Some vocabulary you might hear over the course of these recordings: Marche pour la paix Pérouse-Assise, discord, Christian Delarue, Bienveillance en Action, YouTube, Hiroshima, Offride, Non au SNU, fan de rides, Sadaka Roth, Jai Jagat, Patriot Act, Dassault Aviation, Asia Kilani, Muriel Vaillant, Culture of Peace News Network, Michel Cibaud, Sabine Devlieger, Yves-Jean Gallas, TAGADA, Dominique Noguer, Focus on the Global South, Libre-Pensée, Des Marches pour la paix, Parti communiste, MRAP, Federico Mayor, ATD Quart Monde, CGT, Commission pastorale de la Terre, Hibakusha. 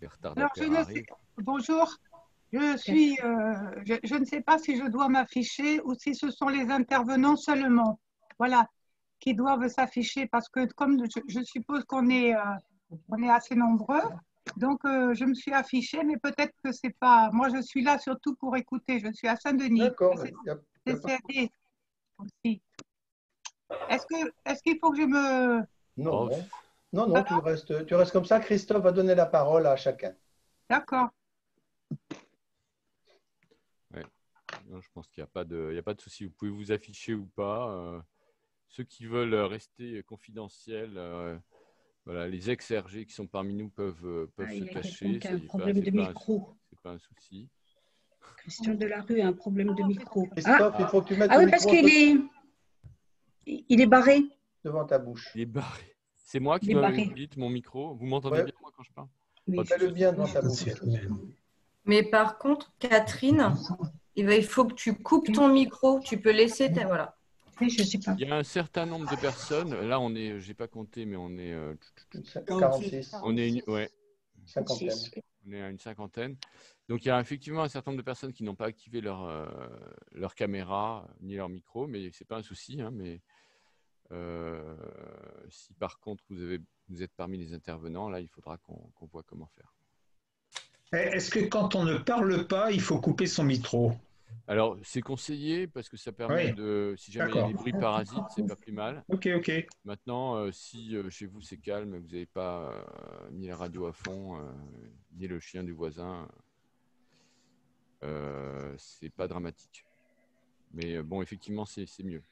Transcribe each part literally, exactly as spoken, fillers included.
les retardataires Alors, je ne sais... Bonjour, je, suis, euh, je, je ne sais pas si je dois m'afficher ou si ce sont les intervenants seulement, voilà, qui doivent s'afficher, parce que comme je, je suppose qu'on est, euh, on est assez nombreux, donc euh, je me suis affichée, mais peut-être que c'est pas… Moi, je suis là surtout pour écouter, je suis à Saint-Denis. D'accord. C C F D aussi. Est-ce que, est-ce qu'il faut que je me… Non, non, non, non tu, restes, tu restes comme ça. Christophe va donner la parole à chacun. D'accord. Ouais. Je pense qu'il n'y a pas de, il n'y a pas de souci. Vous pouvez vous afficher ou pas. Euh, ceux qui veulent rester confidentiels, euh, voilà, les ex-R G qui sont parmi nous peuvent, peuvent ah, se cacher. Il y a un problème de micro. C'est pas un souci. Christian Delarue a un problème de micro. Christophe, ah, il faut que tu mettes ah, le oui, micro. Ah oui, parce qu'il est… Il est barré. Devant ta bouche. Il est barré. C'est moi qui m'habilite mon micro. Vous m'entendez ouais. bien moi quand je parle oui. Pas le bien devant ta bouche. Mais par contre, Catherine, il faut que tu coupes ton micro. Tu peux laisser… Ta... Voilà. Je sais pas. Il y a un certain nombre de personnes. Là, on est… Je n'ai pas compté, mais on est… Euh, quarante-six. On est une… Ouais. cinquantaine. On est à une cinquantaine. Donc, il y a effectivement un certain nombre de personnes qui n'ont pas activé leur, euh, leur caméra ni leur micro, mais ce n'est pas un souci. Hein, mais euh, si par contre, vous, avez, vous êtes parmi les intervenants, là, il faudra qu'on qu'on voit comment faire. Est-ce que quand on ne parle pas, il faut couper son micro? Alors, c'est conseillé parce que ça permet oui. de… Si jamais il y a des bruits parasites, c'est pas plus mal. Ok, ok. Maintenant, euh, si euh, chez vous, c'est calme, vous n'avez pas euh, mis la radio à fond, euh, ni le chien du voisin… Euh, c'est pas dramatique, mais bon, effectivement, c'est mieux.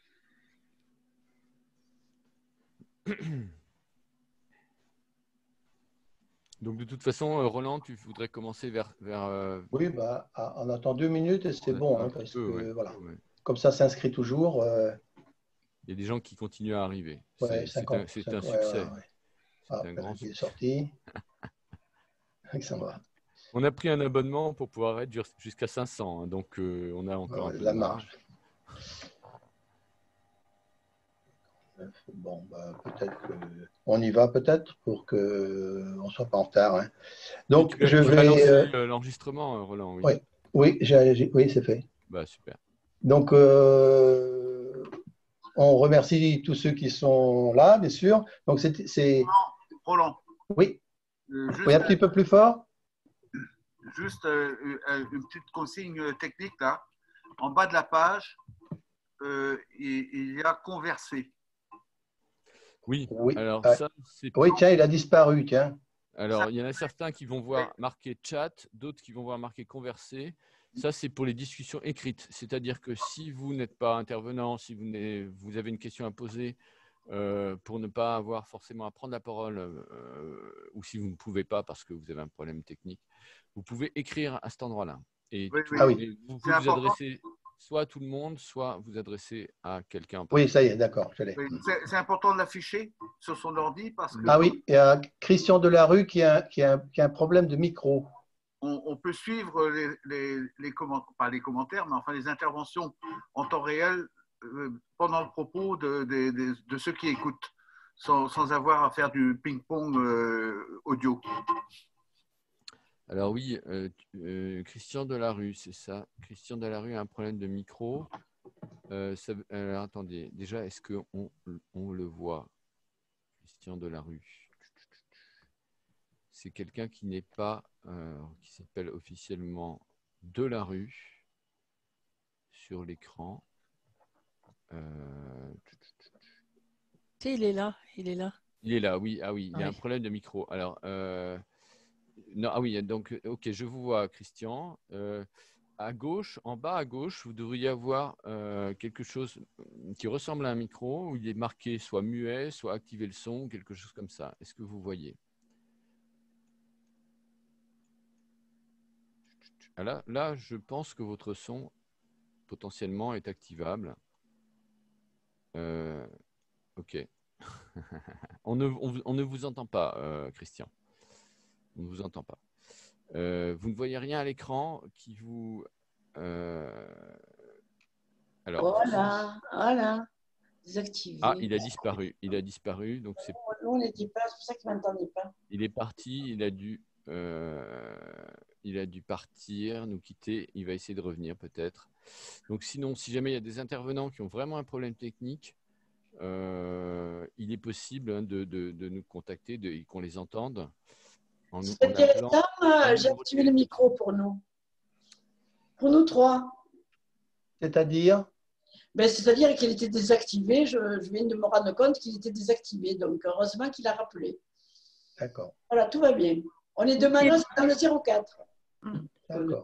Donc, de toute façon, Roland, tu voudrais commencer vers… vers oui, bah, on attend deux minutes et c'est bon, hein, parce peu, que ouais, voilà, ouais. comme ça s'inscrit toujours. Euh... Il y a des gens qui continuent à arriver. Ouais, c'est un, un succès. Ouais, ouais, ouais. Ah, un grand succès. Sorti. Alexandra. On a pris un abonnement pour pouvoir être jusqu'à cinq cents, hein, donc euh, on a encore ouais, un peu la de marge. marge. Bon, bah, peut-être qu'on y va, peut-être, pour qu'on ne soit pas en retard. Hein. Donc, tu, je tu vais… Euh... l'enregistrement, Roland, oui. Oui, oui, j'ai, oui c'est fait. Bah, super. Donc, euh, on remercie tous ceux qui sont là, bien sûr. Donc, c'est… Roland. Oui. Euh, juste... oui, un petit peu plus fort. Juste une petite consigne technique là. En bas de la page, euh, il y a converser. Oui, oui. Alors euh, ça, c'est… Oui, tiens, il a disparu, tiens. Alors, ça... il y en a certains qui vont voir marquer chat, d'autres qui vont voir marquer converser. Ça, c'est pour les discussions écrites. C'est-à-dire que si vous n'êtes pas intervenant, si vous, vous avez une question à poser, Euh, pour ne pas avoir forcément à prendre la parole euh, ou si vous ne pouvez pas parce que vous avez un problème technique, vous pouvez écrire à cet endroit-là. Et oui, tout, ah oui. vous vous, vous adressez soit à tout le monde, soit vous adressez à quelqu'un. Oui, ça y est, d'accord, je l'ai. C'est important de l'afficher sur son ordi parce que… Ah oui, il y a Christian Delarue qui a, qui a, qui a un problème de micro. On, on peut suivre les, les, les commentaires, pas les commentaires, mais enfin les interventions en temps réel pendant le propos de, de, de, de ceux qui écoutent, sans, sans avoir à faire du ping-pong euh, audio. Alors oui, euh, euh, Christian Delarue, c'est ça. Christian Delarue a un problème de micro. Euh, ça, alors attendez, déjà, est-ce qu'on on le voit? Christian Delarue, c'est quelqu'un qui n'est pas, euh, qui s'appelle officiellement Delarue sur l'écran. Euh... Il est là, il est là. Il est là, oui. Ah oui, il y a ah, un oui. problème de micro. Alors, euh... non, ah oui, donc, ok, je vous vois, Christian. Euh, à gauche, en bas à gauche, vous devriez avoir euh, quelque chose qui ressemble à un micro où il est marqué soit muet, soit activer le son, quelque chose comme ça. Est-ce que vous voyez? ah, là, là, je pense que votre son potentiellement est activable. Euh, ok. on, ne, on, on ne vous entend pas, euh, Christian. On ne vous entend pas. Euh, vous ne voyez rien à l'écran qui vous… Euh... Alors, voilà, voilà. Désactivé. Ah, il a disparu. Il a disparu. Donc c'est… On ne dit pas, c'est pour ça qu'il ne m'entendait pas. Il est parti, il a dû… Euh... il a dû partir, nous quitter, il va essayer de revenir peut-être. Donc sinon, si jamais il y a des intervenants qui ont vraiment un problème technique, euh, il est possible hein, de, de, de nous contacter et qu'on les entende. En, en euh, j'ai activé le micro pour nous. Pour nous trois. C'est-à-dire ben, c'est-à-dire qu'il était désactivé. Je, je viens de me rendre compte qu'il était désactivé. Donc, heureusement qu'il a rappelé. D'accord. Voilà, tout va bien. On est demain dans le zéro quatre.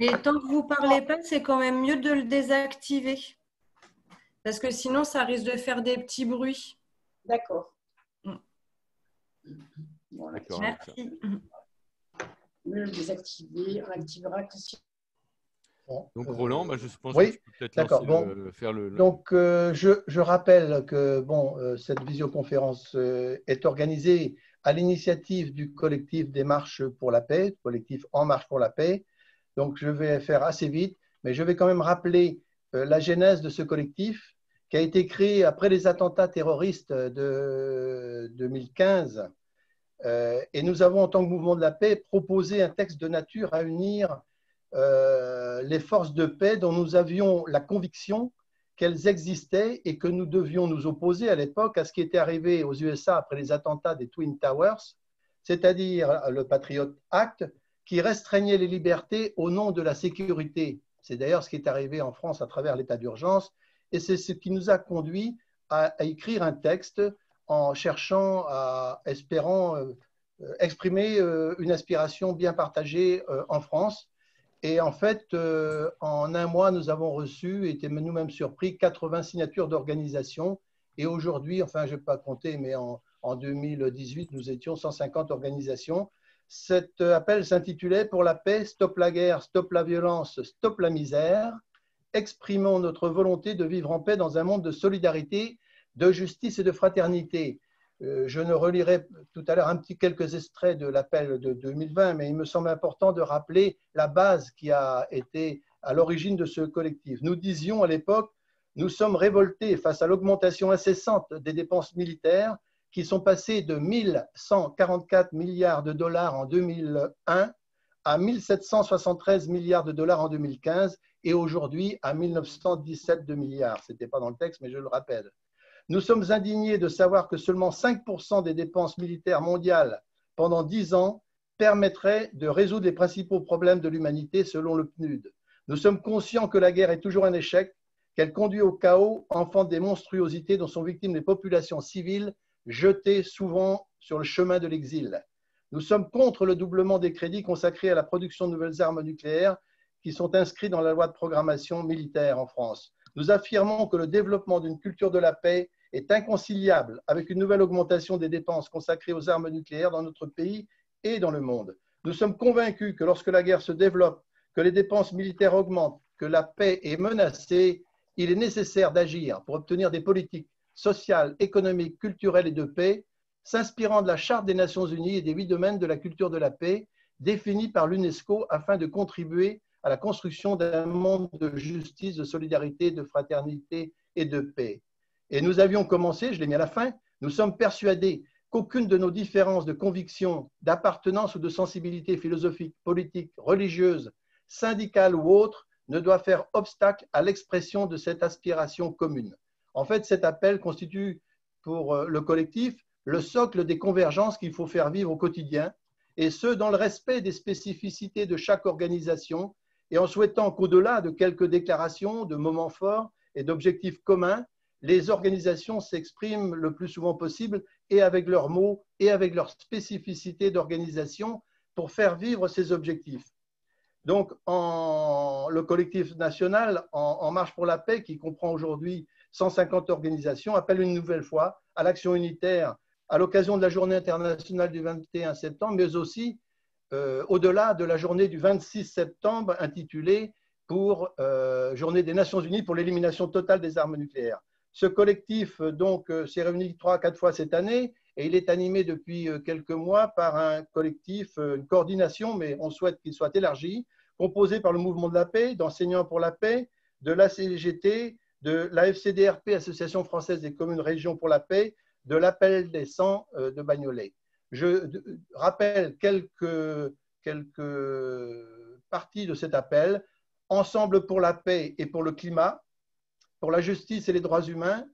Et tant que vous ne parlez pas, c'est quand même mieux de le désactiver. Parce que sinon, ça risque de faire des petits bruits. D'accord. Hum. Bon, merci. Le désactiver, on l'activera que si. Bon. Donc Roland, bah, je pense oui, que tu peux peut-être lancer bon. le, faire le… Donc euh, je, je rappelle que bon, euh, cette visioconférence euh, est organisée à l'initiative du collectif Des Marches pour la paix, collectif En Marche pour la paix. Donc je vais faire assez vite, mais je vais quand même rappeler euh, la genèse de ce collectif qui a été créé après les attentats terroristes de deux mille quinze. Euh, et nous avons, en tant que Mouvement de la paix, proposé un texte de nature à unir Euh, les forces de paix dont nous avions la conviction qu'elles existaient et que nous devions nous opposer à l'époque à ce qui était arrivé aux U S A après les attentats des Twin Towers, c'est-à-dire le Patriot Act qui restreignait les libertés au nom de la sécurité. C'est d'ailleurs ce qui est arrivé en France à travers l'état d'urgence et c'est ce qui nous a conduit à, à écrire un texte en cherchant, à, espérant euh, exprimer euh, une aspiration bien partagée euh, en France. Et en fait, euh, en un mois, nous avons reçu, et été nous-mêmes surpris, quatre-vingts signatures d'organisations. Et aujourd'hui, enfin, je n'ai pas compté, mais en, en deux mille dix-huit, nous étions cent cinquante organisations. Cet appel s'intitulait « Pour la paix, stop la guerre, stop la violence, stop la misère. Exprimons notre volonté de vivre en paix dans un monde de solidarité, de justice et de fraternité ». Je ne relirai tout à l'heure un petit quelques extraits de l'appel de deux mille vingt, mais il me semble important de rappeler la base qui a été à l'origine de ce collectif. Nous disions à l'époque, nous sommes révoltés face à l'augmentation incessante des dépenses militaires qui sont passées de mille cent quarante-quatre milliards de dollars en deux mille un à mille sept cent soixante-treize milliards de dollars en deux mille quinze et aujourd'hui à mille neuf cent dix-sept de milliards. Ce n'était pas dans le texte, mais je le rappelle. Nous sommes indignés de savoir que seulement cinq pour cent des dépenses militaires mondiales pendant dix ans permettraient de résoudre les principaux problèmes de l'humanité selon le P N U D. Nous sommes conscients que la guerre est toujours un échec, qu'elle conduit au chaos, enfante des monstruosités dont sont victimes les populations civiles, jetées souvent sur le chemin de l'exil. Nous sommes contre le doublement des crédits consacrés à la production de nouvelles armes nucléaires qui sont inscrits dans la loi de programmation militaire en France. Nous affirmons que le développement d'une culture de la paix est inconciliable avec une nouvelle augmentation des dépenses consacrées aux armes nucléaires dans notre pays et dans le monde. Nous sommes convaincus que lorsque la guerre se développe, que les dépenses militaires augmentent, que la paix est menacée, il est nécessaire d'agir pour obtenir des politiques sociales, économiques, culturelles et de paix, s'inspirant de la Charte des Nations Unies et des huit domaines de la culture de la paix, définis par l'UNESCO afin de contribuer à la construction d'un monde de justice, de solidarité, de fraternité et de paix. Et nous avions commencé, je l'ai mis à la fin, nous sommes persuadés qu'aucune de nos différences de conviction, d'appartenance ou de sensibilité philosophique, politique, religieuse, syndicale ou autre ne doit faire obstacle à l'expression de cette aspiration commune. En fait, cet appel constitue pour le collectif le socle des convergences qu'il faut faire vivre au quotidien, et ce, dans le respect des spécificités de chaque organisation, et en souhaitant qu'au-delà de quelques déclarations, de moments forts et d'objectifs communs, les organisations s'expriment le plus souvent possible et avec leurs mots et avec leurs spécificités d'organisation pour faire vivre ces objectifs. Donc, en, le collectif national en, en Marche pour la paix, qui comprend aujourd'hui cent cinquante organisations, appelle une nouvelle fois à l'action unitaire à l'occasion de la Journée internationale du vingt et un septembre, mais aussi Euh, au-delà de la journée du vingt-six septembre intitulée pour euh, Journée des Nations Unies pour l'élimination totale des armes nucléaires. Ce collectif donc euh, s'est réuni trois à quatre fois cette année et il est animé depuis euh, quelques mois par un collectif, euh, une coordination, mais on souhaite qu'il soit élargi, composé par le Mouvement de la paix, d'enseignants pour la paix, de la C G T, de la F C D R P, Association française des communes de régions pour la paix, de l'Appel des sangs euh, de Bagnolet. Je rappelle quelques, quelques partie de cet appel, Ensemble pour la paix et pour le climat, pour la justice et les droits humains,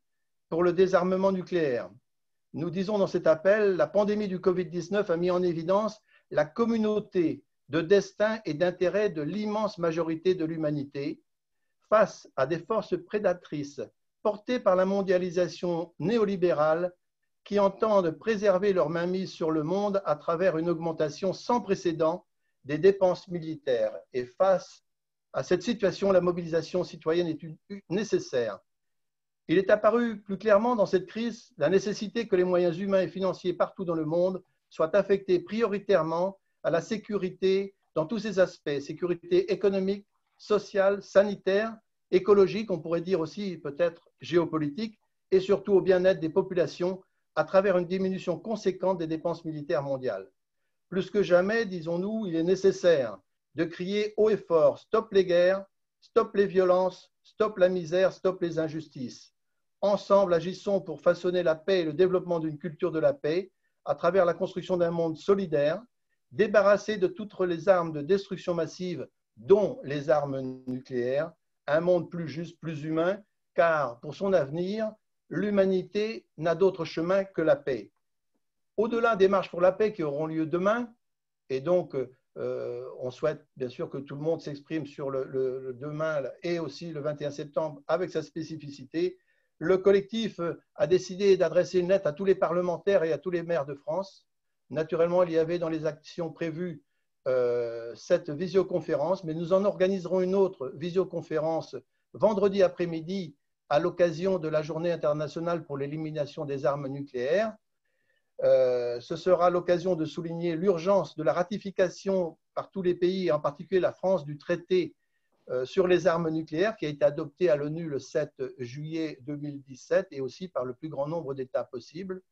pour le désarmement nucléaire. Nous disons dans cet appel, la pandémie du Covid dix-neuf a mis en évidence la communauté de destin et d'intérêt de l'immense majorité de l'humanité face à des forces prédatrices portées par la mondialisation néolibérale qui entendent préserver leur mainmise sur le monde à travers une augmentation sans précédent des dépenses militaires. Et face à cette situation, la mobilisation citoyenne est nécessaire. Il est apparu plus clairement dans cette crise la nécessité que les moyens humains et financiers partout dans le monde soient affectés prioritairement à la sécurité dans tous ses aspects, sécurité économique, sociale, sanitaire, écologique, on pourrait dire aussi peut-être géopolitique, et surtout au bien-être des populations à travers une diminution conséquente des dépenses militaires mondiales. Plus que jamais, disons-nous, il est nécessaire de crier haut et fort, stop les guerres, stop les violences, stop la misère, stop les injustices. Ensemble, agissons pour façonner la paix et le développement d'une culture de la paix à travers la construction d'un monde solidaire, débarrassé de toutes les armes de destruction massive, dont les armes nucléaires, un monde plus juste, plus humain, car pour son avenir, l'humanité n'a d'autre chemin que la paix. Au-delà des marches pour la paix qui auront lieu demain, et donc euh, on souhaite bien sûr que tout le monde s'exprime sur le, le, le demain et aussi le vingt et un septembre avec sa spécificité, le collectif a décidé d'adresser une lettre à tous les parlementaires et à tous les maires de France. Naturellement, il y avait dans les actions prévues euh, cette visioconférence, mais nous en organiserons une autre visioconférence vendredi après-midi à l'occasion de la Journée internationale pour l'élimination des armes nucléaires. Euh, ce sera l'occasion de souligner l'urgence de la ratification par tous les pays, et en particulier la France, du traité euh, sur les armes nucléaires qui a été adopté à l'ONU le sept juillet deux mille dix-sept et aussi par le plus grand nombre d'États possible.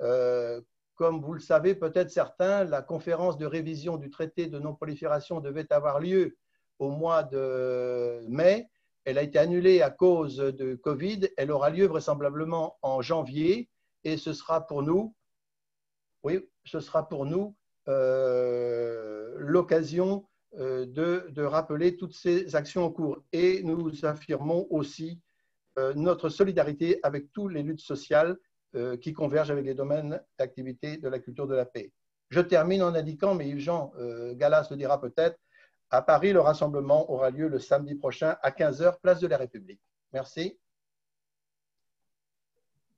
Euh, comme vous le savez peut-être certains, la conférence de révision du traité de non-prolifération devait avoir lieu au mois de mai. Elle a été annulée à cause de Covid. Elle aura lieu vraisemblablement en janvier et ce sera pour nous, oui, ce sera pour nous euh, l'occasion euh, de, de rappeler toutes ces actions en cours. Et nous affirmons aussi euh, notre solidarité avec toutes les luttes sociales euh, qui convergent avec les domaines d'activité de la culture de la paix. Je termine en indiquant, mais Yves-Jean euh, Gallas le dira peut-être, à Paris, le rassemblement aura lieu le samedi prochain à quinze heures, place de la République. Merci.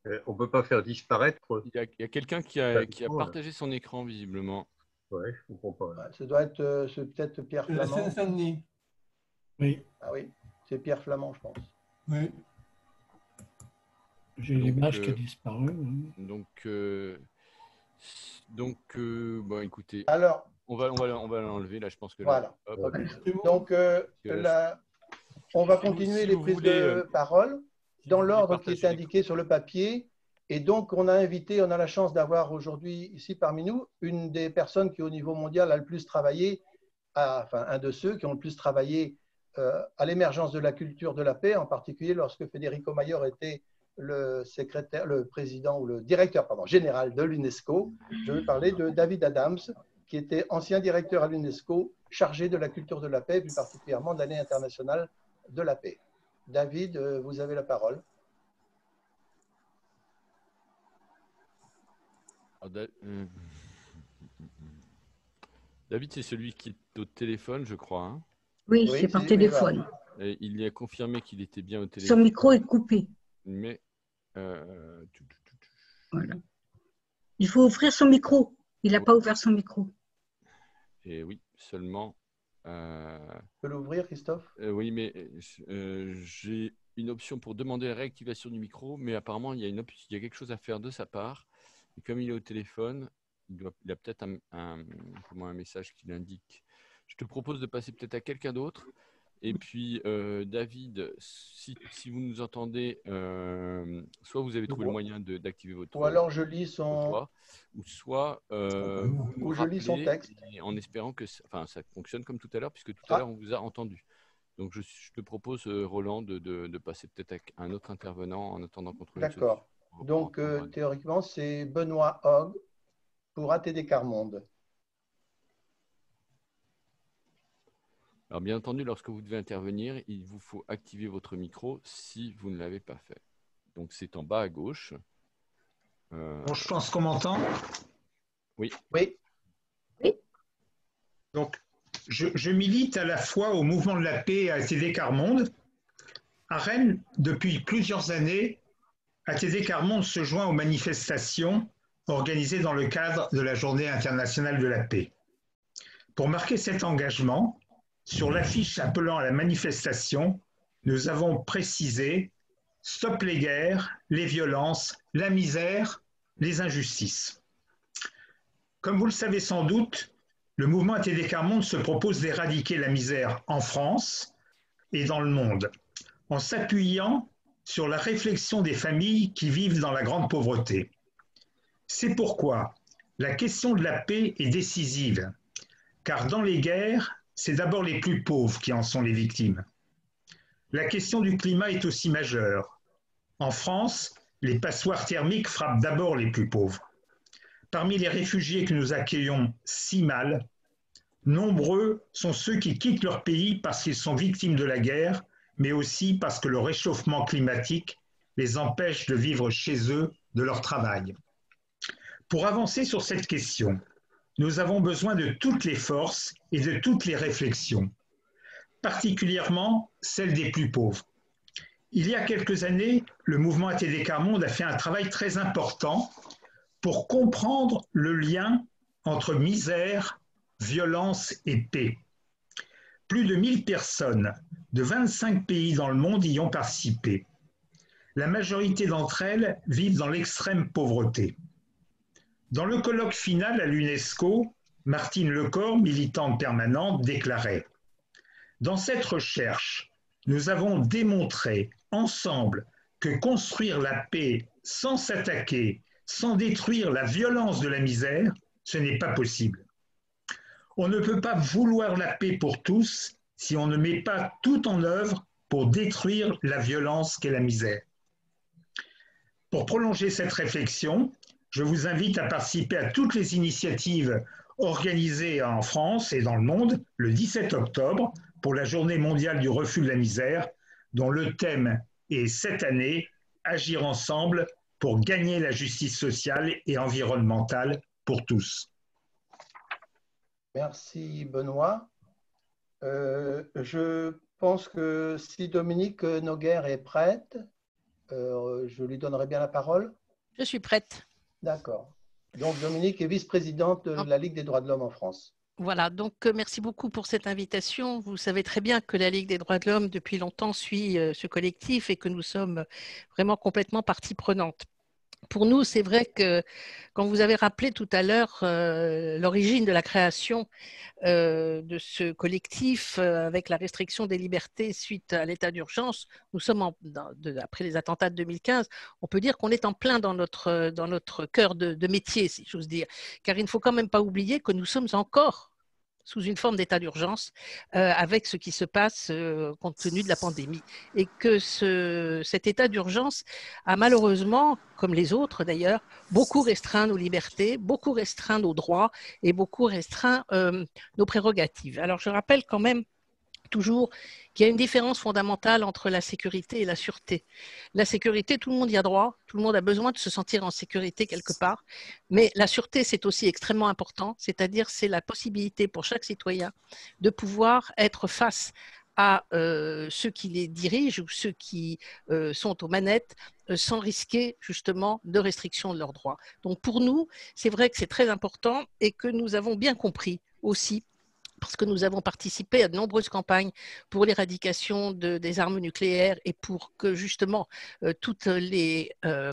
Euh, on ne peut pas faire disparaître. Il y a, a quelqu'un qui a, qui a partagé son écran, visiblement. Oui, je ne comprends pas. Là. Ça doit être euh, peut-être Pierre Flamand. La Seine-Saint-Denis. Oui. Ah oui, c'est Pierre Flamand, je pense. Oui. J'ai l'image euh, qui a disparu. Oui. Donc, euh, donc euh, bon, écoutez. Alors. On va, on va, on va l'enlever, là, je pense que... Là, voilà. Hop, okay. Donc, euh, la, on va continuer si les prises voulez, de parole dans si l'ordre qui est indiqué sur le papier. Et donc, on a invité, on a la chance d'avoir aujourd'hui, ici parmi nous, une des personnes qui, au niveau mondial, a le plus travaillé, à, enfin, un de ceux qui ont le plus travaillé euh, à l'émergence de la culture de la paix, en particulier lorsque Federico Mayor était le secrétaire, le président ou le directeur pardon, général de l'UNESCO. Je veux parler de David Adams, qui était ancien directeur à l'UNESCO, chargé de la culture de la paix, plus particulièrement de l'année internationale de la paix. David, vous avez la parole. David, c'est celui qui est au téléphone, je crois. Hein? Oui, oui c'est par téléphone. Et il y a confirmé qu'il était bien au téléphone. Son micro est coupé. Mais euh... voilà. Il faut ouvrir son micro. Il n'a pas ouvert son micro. Et oui, seulement. Euh... Tu peux l'ouvrir, Christophe ? euh, Oui, mais euh, j'ai une option pour demander la réactivation du micro, mais apparemment, il y a, une op... il y a quelque chose à faire de sa part. Et comme il est au téléphone, il, doit... il a peut-être un, un... comment, un message qui l'indique. Je te propose de passer peut-être à quelqu'un d'autre. Et puis, euh, David, si, si vous nous entendez, euh, soit vous avez trouvé le moyen d'activer votre... Ou alors je lis son... Droit, ou soit... Euh, ou je lis son texte. En espérant que ça, enfin, ça fonctionne comme tout à l'heure, puisque tout à ah. l'heure, on vous a entendu. Donc, je, je te propose, Roland, de, de, de passer peut-être à un autre intervenant en attendant qu'on trouve... D'accord. Donc, euh, théoriquement, c'est Benoît Hogg pour A T D Quart Monde. Alors bien entendu, lorsque vous devez intervenir, il vous faut activer votre micro si vous ne l'avez pas fait. Donc c'est en bas à gauche. Euh... Bon, je pense qu'on m'entend. Oui. Oui. Oui. Donc je, je milite à la fois au Mouvement de la Paix et à A T D Quart Monde. À Rennes, depuis plusieurs années, A T D Quart Monde se joint aux manifestations organisées dans le cadre de la Journée internationale de la paix. Pour marquer cet engagement, sur l'affiche appelant à la manifestation, nous avons précisé « Stop les guerres, les violences, la misère, les injustices ». Comme vous le savez sans doute, le mouvement A T D Quart Monde se propose d'éradiquer la misère en France et dans le monde, en s'appuyant sur la réflexion des familles qui vivent dans la grande pauvreté. C'est pourquoi la question de la paix est décisive, car dans les guerres, c'est d'abord les plus pauvres qui en sont les victimes. La question du climat est aussi majeure. En France, les passoires thermiques frappent d'abord les plus pauvres. Parmi les réfugiés que nous accueillons si mal, nombreux sont ceux qui quittent leur pays parce qu'ils sont victimes de la guerre, mais aussi parce que le réchauffement climatique les empêche de vivre chez eux de leur travail. Pour avancer sur cette question, nous avons besoin de toutes les forces et de toutes les réflexions, particulièrement celles des plus pauvres. Il y a quelques années, le mouvement A T D Quart Monde a fait un travail très important pour comprendre le lien entre misère, violence et paix. Plus de mille personnes de vingt-cinq pays dans le monde y ont participé. La majorité d'entre elles vivent dans l'extrême pauvreté. Dans le colloque final à l'UNESCO, Martine Lecor, militante permanente, déclarait « Dans cette recherche, nous avons démontré ensemble que construire la paix sans s'attaquer, sans détruire la violence de la misère, ce n'est pas possible. On ne peut pas vouloir la paix pour tous si on ne met pas tout en œuvre pour détruire la violence qu'est la misère. » Pour prolonger cette réflexion, je vous invite à participer à toutes les initiatives organisées en France et dans le monde le dix-sept octobre pour la Journée mondiale du refus de la misère, dont le thème est cette année « Agir ensemble pour gagner la justice sociale et environnementale pour tous ». Merci Benoît. Euh, je pense que si Dominique Noguer est prête, euh, je lui donnerai bien la parole. Je suis prête. D'accord. Donc, Dominique est vice-présidente de la Ligue des droits de l'homme en France. Voilà. Donc, merci beaucoup pour cette invitation. Vous savez très bien que la Ligue des droits de l'homme, depuis longtemps, suit ce collectif et que nous sommes vraiment complètement partie prenante. Pour nous, c'est vrai que quand vous avez rappelé tout à l'heure euh, l'origine de la création euh, de ce collectif euh, avec la restriction des libertés suite à l'état d'urgence, nous sommes en, dans, de, après les attentats de deux mille quinze, on peut dire qu'on est en plein dans notre, dans notre cœur de, de métier, si j'ose dire, car il ne faut quand même pas oublier que nous sommes encore sous une forme d'état d'urgence euh, avec ce qui se passe euh, compte tenu de la pandémie. Et que ce, cet état d'urgence a malheureusement, comme les autres d'ailleurs, beaucoup restreint nos libertés, beaucoup restreint nos droits et beaucoup restreint euh, nos prérogatives. Alors je rappelle quand même toujours qu'il y a une différence fondamentale entre la sécurité et la sûreté. La sécurité, tout le monde y a droit, tout le monde a besoin de se sentir en sécurité quelque part, mais la sûreté, c'est aussi extrêmement important, c'est-à-dire c'est la possibilité pour chaque citoyen de pouvoir être face à euh, ceux qui les dirigent ou ceux qui euh, sont aux manettes, euh, sans risquer justement de restriction de leurs droits. Donc pour nous, c'est vrai que c'est très important et que nous avons bien compris aussi, parce que nous avons participé à de nombreuses campagnes pour l'éradication de, des armes nucléaires et pour que justement euh, toutes les euh,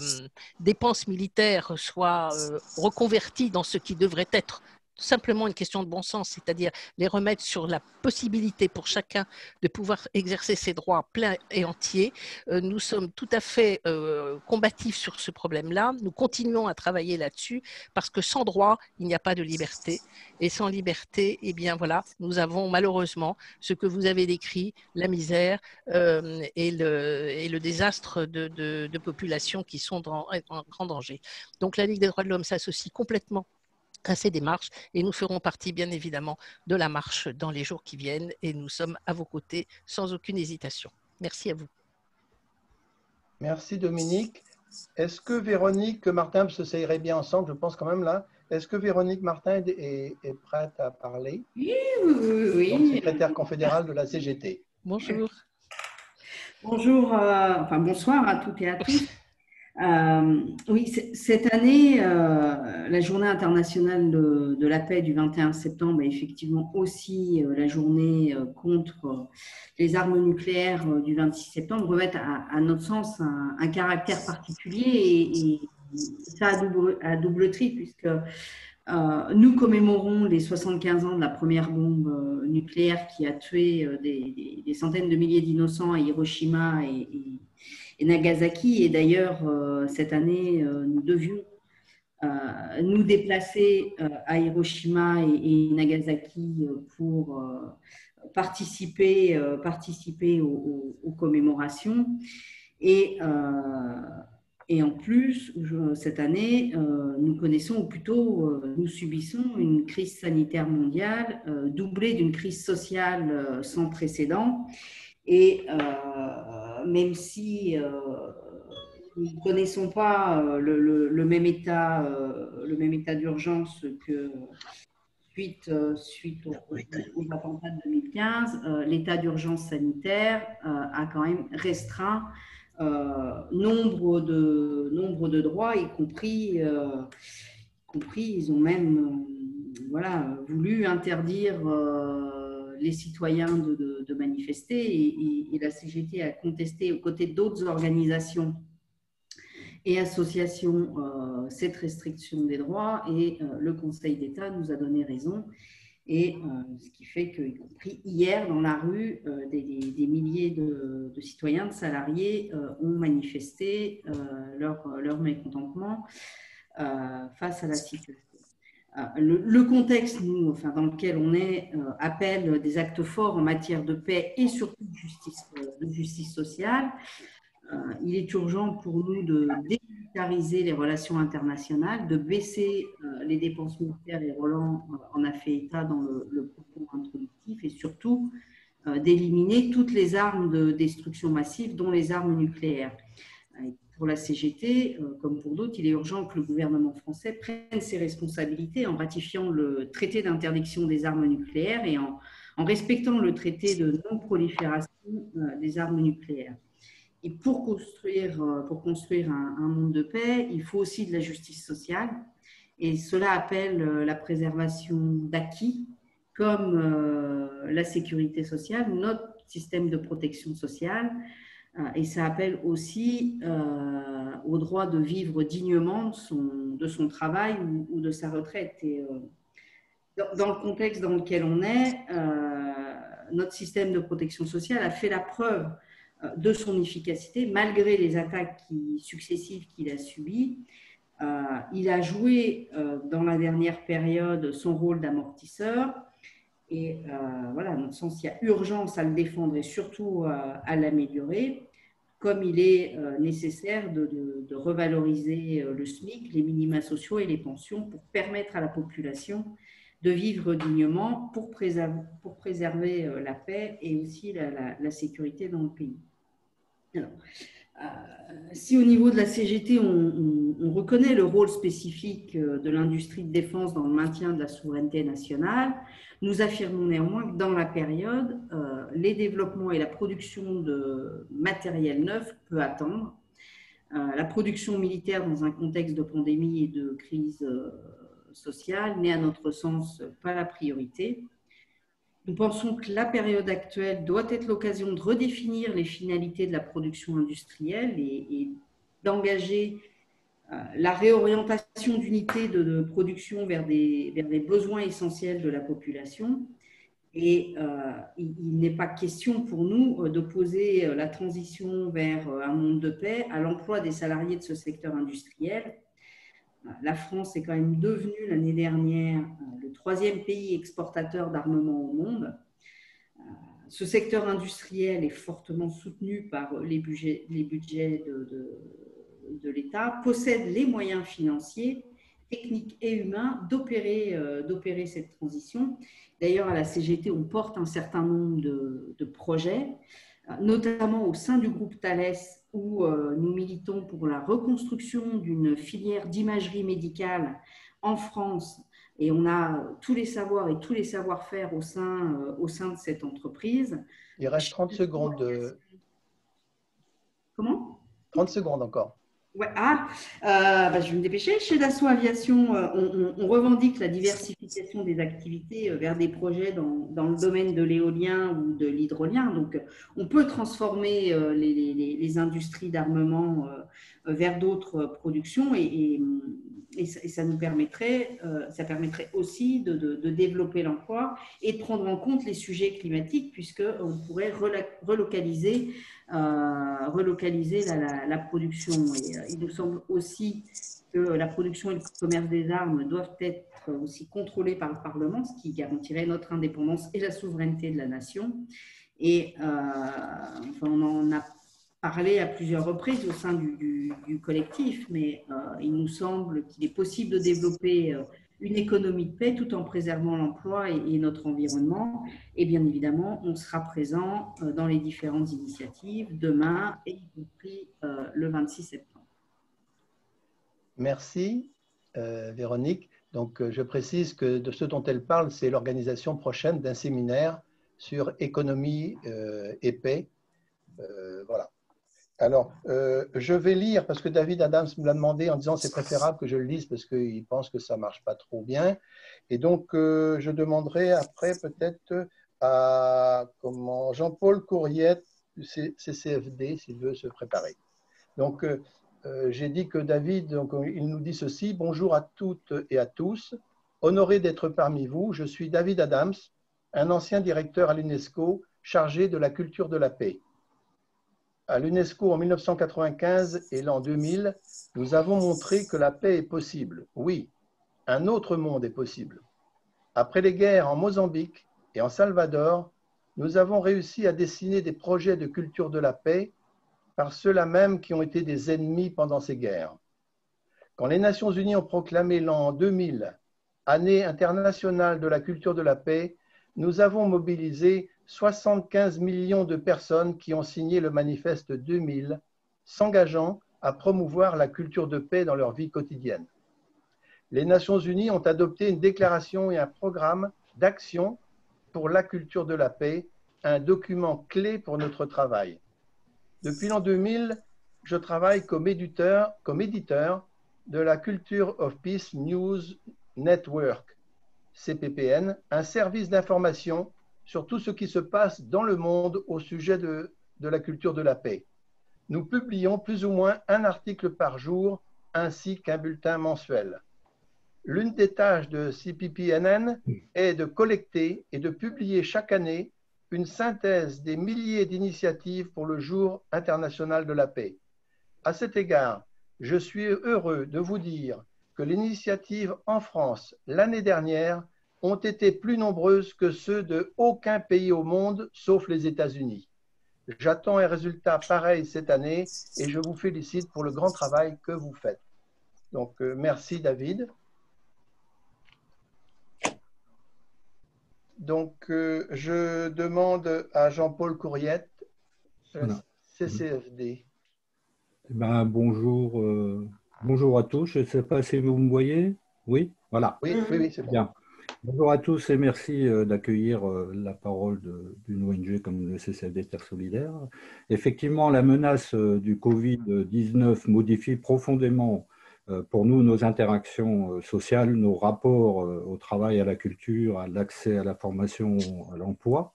dépenses militaires soient euh, reconverties dans ce qui devrait être simplement une question de bon sens, c'est-à-dire les remettre sur la possibilité pour chacun de pouvoir exercer ses droits pleins et entiers. Nous sommes tout à fait combatifs sur ce problème-là. Nous continuons à travailler là-dessus parce que sans droit, il n'y a pas de liberté. Et sans liberté, eh bien voilà, nous avons malheureusement ce que vous avez décrit, la misère euh, et, le, et le désastre de, de, de populations qui sont en, en grand danger. Donc la Ligue des droits de l'homme s'associe complètement à ces démarches et nous ferons partie bien évidemment de la marche dans les jours qui viennent et nous sommes à vos côtés sans aucune hésitation. Merci à vous. Merci Dominique. Est-ce que Véronique Martin, parce que ça irait bien ensemble, je pense quand même là, est-ce que Véronique Martin est, est prête à parler? Oui, oui, oui. oui. Donc, secrétaire confédérale de la C G T. Bonjour. Bonjour, euh, enfin bonsoir à toutes et à tous. Euh, oui, cette année, euh, la journée internationale de, de la paix du vingt et un septembre est effectivement aussi euh, la journée euh, contre euh, les armes nucléaires euh, du vingt-six septembre revêt à, à notre sens un, un caractère particulier et, et ça à double, à double tri puisque euh, nous commémorons les soixante-quinze ans de la première bombe euh, nucléaire qui a tué euh, des, des, des centaines de milliers d'innocents à Hiroshima et, et Et Nagasaki. Et d'ailleurs, euh, cette année, euh, nous devions euh, nous déplacer euh, à Hiroshima et, et Nagasaki euh, pour euh, participer, euh, participer aux, aux, aux commémorations. Et, euh, et en plus, je, cette année, euh, nous connaissons, ou plutôt euh, nous subissons une crise sanitaire mondiale euh, doublée d'une crise sociale euh, sans précédent. Et euh, même si euh, nous ne connaissons pas le, le, le même état, euh, le même état d'urgence que suite, euh, suite aux, aux attentats de deux mille quinze, euh, l'état d'urgence sanitaire euh, a quand même restreint euh, nombre de nombre de droits, y compris, euh, y compris ils ont même euh, voilà voulu interdire. Euh, les citoyens de, de, de manifester et, et, et la C G T a contesté aux côtés d'autres organisations et associations euh, cette restriction des droits et euh, le Conseil d'État nous a donné raison et euh, ce qui fait que, y compris hier dans la rue, euh, des, des, des milliers de, de citoyens, de salariés euh, ont manifesté euh, leur, leur mécontentement euh, face à la situation. Le, le contexte nous, enfin, dans lequel on est euh, appelle des actes forts en matière de paix et surtout de justice, de justice sociale. Euh, il est urgent pour nous de démilitariser les relations internationales, de baisser euh, les dépenses militaires et Roland euh, en a fait état dans le, le propos introductif et surtout euh, d'éliminer toutes les armes de destruction massive, dont les armes nucléaires. Pour la C G T, comme pour d'autres, il est urgent que le gouvernement français prenne ses responsabilités en ratifiant le traité d'interdiction des armes nucléaires et en, en respectant le traité de non-prolifération des armes nucléaires. Et pour construire, pour construire un, un monde de paix, il faut aussi de la justice sociale. Et cela appelle la préservation d'acquis comme euh, la sécurité sociale, notre système de protection sociale. Et ça appelle aussi euh, au droit de vivre dignement de son, de son travail ou, ou de sa retraite. Et, euh, dans, dans le contexte dans lequel on est, euh, notre système de protection sociale a fait la preuve euh, de son efficacité malgré les attaques qui, successives qu'il a subies. Euh, il a joué euh, dans la dernière période son rôle d'amortisseur. Et euh, voilà, dans le sens, il y a urgence à le défendre et surtout euh, à l'améliorer, comme il est euh, nécessaire de, de, de revaloriser le SMIC, les minima sociaux et les pensions pour permettre à la population de vivre dignement pour préserver, pour préserver euh, la paix et aussi la, la, la sécurité dans le pays. Alors, euh, si au niveau de la C G T, on, on, on reconnaît le rôle spécifique de l'industrie de défense dans le maintien de la souveraineté nationale, nous affirmons néanmoins que dans la période, euh, les développements et la production de matériel neuf peut attendre. Euh, la production militaire dans un contexte de pandémie et de crise euh, sociale n'est à notre sens pas la priorité. Nous pensons que la période actuelle doit être l'occasion de redéfinir les finalités de la production industrielle et, et d'engager la réorientation d'unités de, de production vers des, vers des besoins essentiels de la population. Et euh, il, il n'est pas question pour nous d'opposer la transition vers un monde de paix à l'emploi des salariés de ce secteur industriel. La France est quand même devenue l'année dernière le troisième pays exportateur d'armement au monde. Ce secteur industriel est fortement soutenu par les budgets, les budgets de, de de l'État, possède les moyens financiers technique et humain d'opérer euh, d'opérer cette transition. D'ailleurs, à la C G T, on porte un certain nombre de, de projets, notamment au sein du groupe Thalès, où euh, nous militons pour la reconstruction d'une filière d'imagerie médicale en France. Et on a tous les savoirs et tous les savoir-faire au sein, euh, au sein de cette entreprise. Il reste trente secondes. De... Comment ? trente secondes encore. Ouais, ah, euh, bah, je vais me dépêcher. Chez Dassault Aviation, euh, on, on, on revendique la diversification des activités euh, vers des projets dans, dans le domaine de l'éolien ou de l'hydrolien. Donc, on peut transformer euh, les, les, les industries d'armement euh, vers d'autres productions et, et, et, ça, et ça nous permettrait, euh, ça permettrait aussi de, de, de développer l'emploi et de prendre en compte les sujets climatiques, puisqu'on pourrait relocaliser, euh, relocaliser la, la, la production. Et, il nous semble aussi que la production et le commerce des armes doivent être aussi contrôlés par le Parlement, ce qui garantirait notre indépendance et la souveraineté de la nation. Et euh, enfin, on en a parlé à plusieurs reprises au sein du, du, du collectif, mais euh, il nous semble qu'il est possible de développer euh, une économie de paix tout en préservant l'emploi et, et notre environnement. Et bien évidemment, on sera présent euh, dans les différentes initiatives demain, et y compris euh, le vingt-six septembre. Merci, euh, Véronique. Donc, euh, je précise que de ce dont elle parle, c'est l'organisation prochaine d'un séminaire sur économie euh, et paix. Euh, voilà. Alors, euh, je vais lire, parce que David Adams me l'a demandé en disant c'est préférable que je le lise, parce qu'il pense que ça ne marche pas trop bien. Et donc, euh, je demanderai après peut-être à comment, Jean-Paul Courriette, C C F D, s'il veut se préparer. Donc, euh, Euh, j'ai dit que David, donc, il nous dit ceci: bonjour à toutes et à tous, honoré d'être parmi vous, je suis David Adams, un ancien directeur à l'UNESCO chargé de la culture de la paix. À l'UNESCO en mille neuf cent quatre-vingt-quinze et l'an deux mille, nous avons montré que la paix est possible, oui, un autre monde est possible. Après les guerres en Mozambique et en Salvador, nous avons réussi à dessiner des projets de culture de la paix par ceux-là même qui ont été des ennemis pendant ces guerres. Quand les Nations Unies ont proclamé l'an deux mille, année internationale de la culture de la paix, nous avons mobilisé soixante-quinze millions de personnes qui ont signé le manifeste deux mille, s'engageant à promouvoir la culture de paix dans leur vie quotidienne. Les Nations Unies ont adopté une déclaration et un programme d'action pour la culture de la paix, un document clé pour notre travail. Depuis l'an deux mille, je travaille comme éditeur, comme éditeur de la Culture of Peace News Network, C P P N, un service d'information sur tout ce qui se passe dans le monde au sujet de, de la culture de la paix. Nous publions plus ou moins un article par jour ainsi qu'un bulletin mensuel. L'une des tâches de C P P N est de collecter et de publier chaque année une synthèse des milliers d'initiatives pour le Jour international de la paix. À cet égard, je suis heureux de vous dire que les initiatives en France l'année dernière ont été plus nombreuses que ceux de aucun pays au monde, sauf les États-Unis. J'attends un résultat pareil cette année et je vous félicite pour le grand travail que vous faites. Donc, merci David. Donc, euh, je demande à Jean-Paul Courriette, voilà. C C F D. Eh ben, bonjour, euh, bonjour à tous. Je ne sais pas si vous me voyez. Oui, voilà. Oui, oui, oui, c'est bien. Bon. Bonjour à tous et merci euh, d'accueillir euh, la parole d'une O N G comme le C C F D Terre Solidaire. Effectivement, la menace euh, du Covid dix-neuf modifie profondément pour nous, nos interactions sociales, nos rapports au travail, à la culture, à l'accès à la formation, à l'emploi,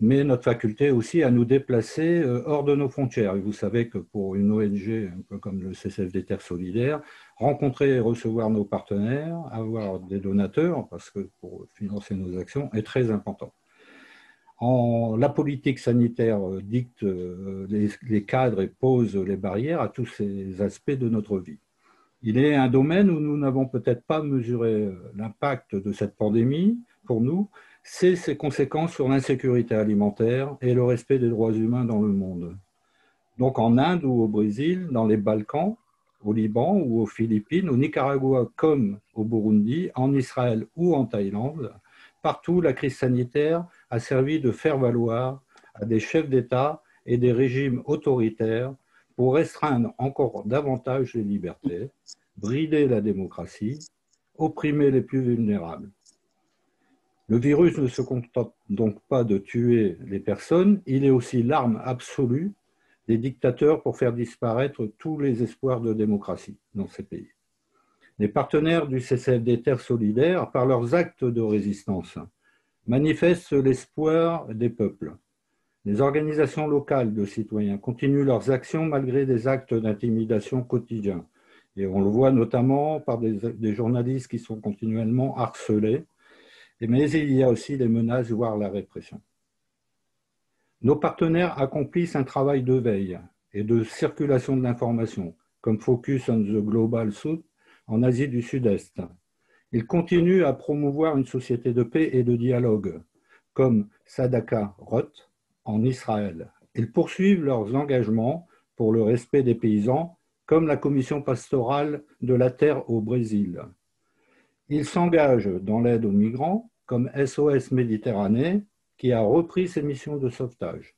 mais notre faculté aussi à nous déplacer hors de nos frontières. Et vous savez que pour une O N G, un peu comme le C C F D Terre Solidaire, rencontrer et recevoir nos partenaires, avoir des donateurs, parce que pour financer nos actions, est très important. En, la politique sanitaire dicte les, les cadres et pose les barrières à tous ces aspects de notre vie. Il est un domaine où nous n'avons peut-être pas mesuré l'impact de cette pandémie, pour nous, c'est ses conséquences sur l'insécurité alimentaire et le respect des droits humains dans le monde. Donc en Inde ou au Brésil, dans les Balkans, au Liban ou aux Philippines, au Nicaragua comme au Burundi, en Israël ou en Thaïlande. Partout, la crise sanitaire a servi de faire valoir à des chefs d'État et des régimes autoritaires pour restreindre encore davantage les libertés, brider la démocratie, opprimer les plus vulnérables. Le virus ne se contente donc pas de tuer les personnes, il est aussi l'arme absolue des dictateurs pour faire disparaître tous les espoirs de démocratie dans ces pays. Les partenaires du C C F D Terre Solidaire, par leurs actes de résistance, manifestent l'espoir des peuples. Les organisations locales de citoyens continuent leurs actions malgré des actes d'intimidation quotidiens. Et on le voit notamment par des, des journalistes qui sont continuellement harcelés. Mais il y a aussi les menaces, voire la répression. Nos partenaires accomplissent un travail de veille et de circulation de l'information, comme Focus on the Global South en Asie du Sud-Est. Ils continuent à promouvoir une société de paix et de dialogue, comme Sadaka Roth en Israël. Ils poursuivent leurs engagements pour le respect des paysans, comme la Commission pastorale de la Terre au Brésil. Ils s'engagent dans l'aide aux migrants, comme S O S Méditerranée, qui a repris ses missions de sauvetage.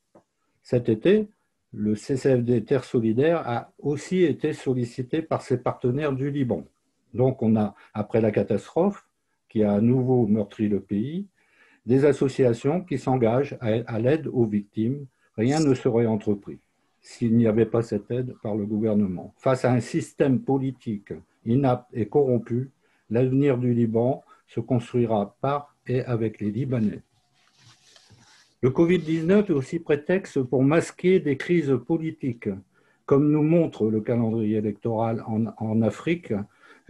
Cet été, le C C F D Terre Solidaire a aussi été sollicité par ses partenaires du Liban. Donc on a, après la catastrophe, qui a à nouveau meurtri le pays, des associations qui s'engagent à l'aide aux victimes. Rien ne serait entrepris s'il n'y avait pas cette aide par le gouvernement. Face à un système politique inapte et corrompu, l'avenir du Liban se construira par et avec les Libanais. Le Covid dix-neuf est aussi prétexte pour masquer des crises politiques, comme nous montre le calendrier électoral en, en Afrique.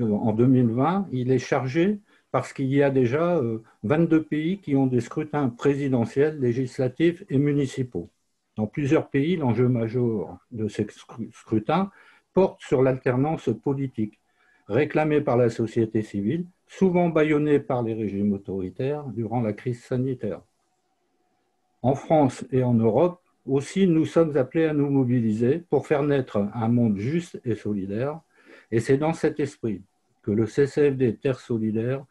En deux mille vingt, il est chargé parce qu'il y a déjà vingt-deux pays qui ont des scrutins présidentiels, législatifs et municipaux. Dans plusieurs pays, l'enjeu majeur de ces scrutins porte sur l'alternance politique, réclamée par la société civile, souvent bâillonnée par les régimes autoritaires durant la crise sanitaire. En France et en Europe aussi, nous sommes appelés à nous mobiliser pour faire naître un monde juste et solidaire. Et c'est dans cet esprit que le C C F D Terre Solidaire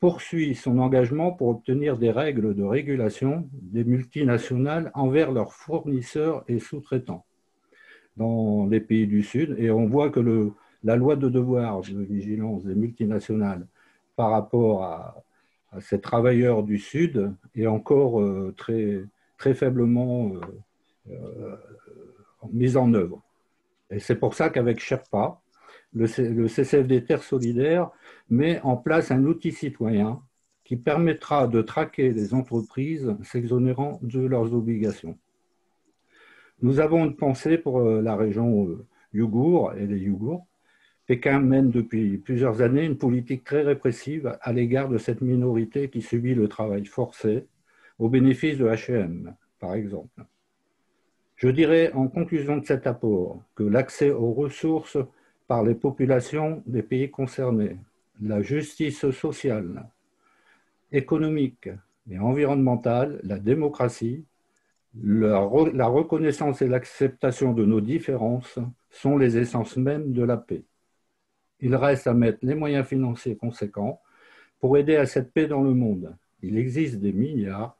poursuit son engagement pour obtenir des règles de régulation des multinationales envers leurs fournisseurs et sous-traitants dans les pays du Sud. Et on voit que le La loi de devoir de vigilance des multinationales par rapport à, à ces travailleurs du Sud est encore euh, très, très faiblement euh, euh, mise en œuvre. Et c'est pour ça qu'avec Sherpa, le, le C C F D Terre Solidaire met en place un outil citoyen qui permettra de traquer les entreprises s'exonérant de leurs obligations. Nous avons une pensée pour la région euh, Yougour et les Yougours. Pékin mène depuis plusieurs années une politique très répressive à l'égard de cette minorité qui subit le travail forcé au bénéfice de H et M, par exemple. Je dirais en conclusion de cet apport que l'accès aux ressources par les populations des pays concernés, la justice sociale, économique et environnementale, la démocratie, la reconnaissance et l'acceptation de nos différences sont les essences mêmes de la paix. Il reste à mettre les moyens financiers conséquents pour aider à cette paix dans le monde. Il existe des milliards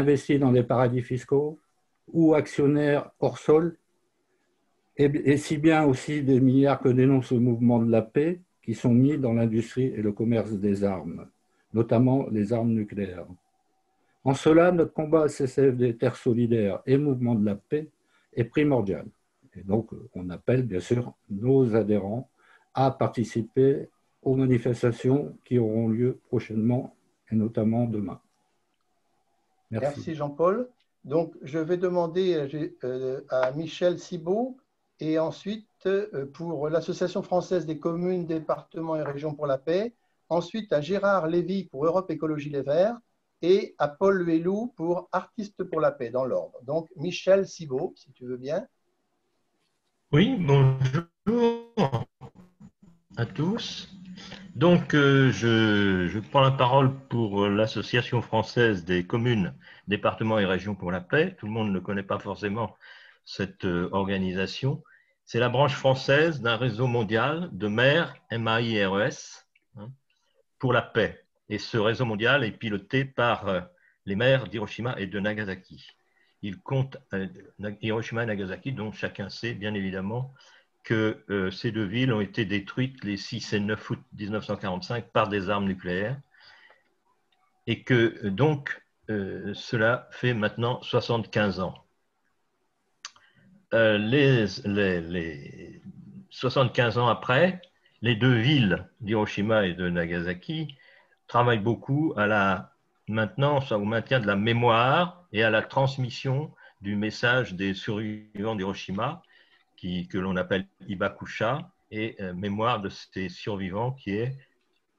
investis dans des paradis fiscaux ou actionnaires hors sol, et si bien aussi des milliards que dénonce le mouvement de la paix qui sont mis dans l'industrie et le commerce des armes, notamment les armes nucléaires. En cela, notre combat C C F D Terre Solidaire et mouvement de la paix est primordial. Et donc, on appelle bien sûr nos adhérents à participer aux manifestations qui auront lieu prochainement et notamment demain. Merci, Merci Jean-Paul. Donc, je vais demander à Michel Cibaud et ensuite pour l'Association française des communes, départements et régions pour la paix, ensuite à Gérard Lévy pour Europe Écologie Les Verts et à Paul Huélou pour Artistes pour la paix, dans l'ordre. Donc, Michel Cibaud, si tu veux bien. Oui, bonjour à tous. Donc, euh, je, je prends la parole pour l'Association française des communes, départements et régions pour la paix. Tout le monde ne connaît pas forcément cette euh, organisation. C'est la branche française d'un réseau mondial de maires, M A I R E S, pour la paix. Et ce réseau mondial est piloté par les maires d'Hiroshima et de Nagasaki. Il compte Hiroshima et Nagasaki, dont chacun sait bien évidemment que euh, ces deux villes ont été détruites les six et neuf août mille neuf cent quarante-cinq par des armes nucléaires. Et que donc, euh, cela fait maintenant soixante-quinze ans. Euh, les, les, les soixante-quinze ans après, les deux villes d'Hiroshima et de Nagasaki travaillent beaucoup à la maintenance, au maintien de la mémoire et à la transmission du message des survivants d'Hiroshima, qui, que l'on appelle Hibakusha, et euh, mémoire de ces survivants qui est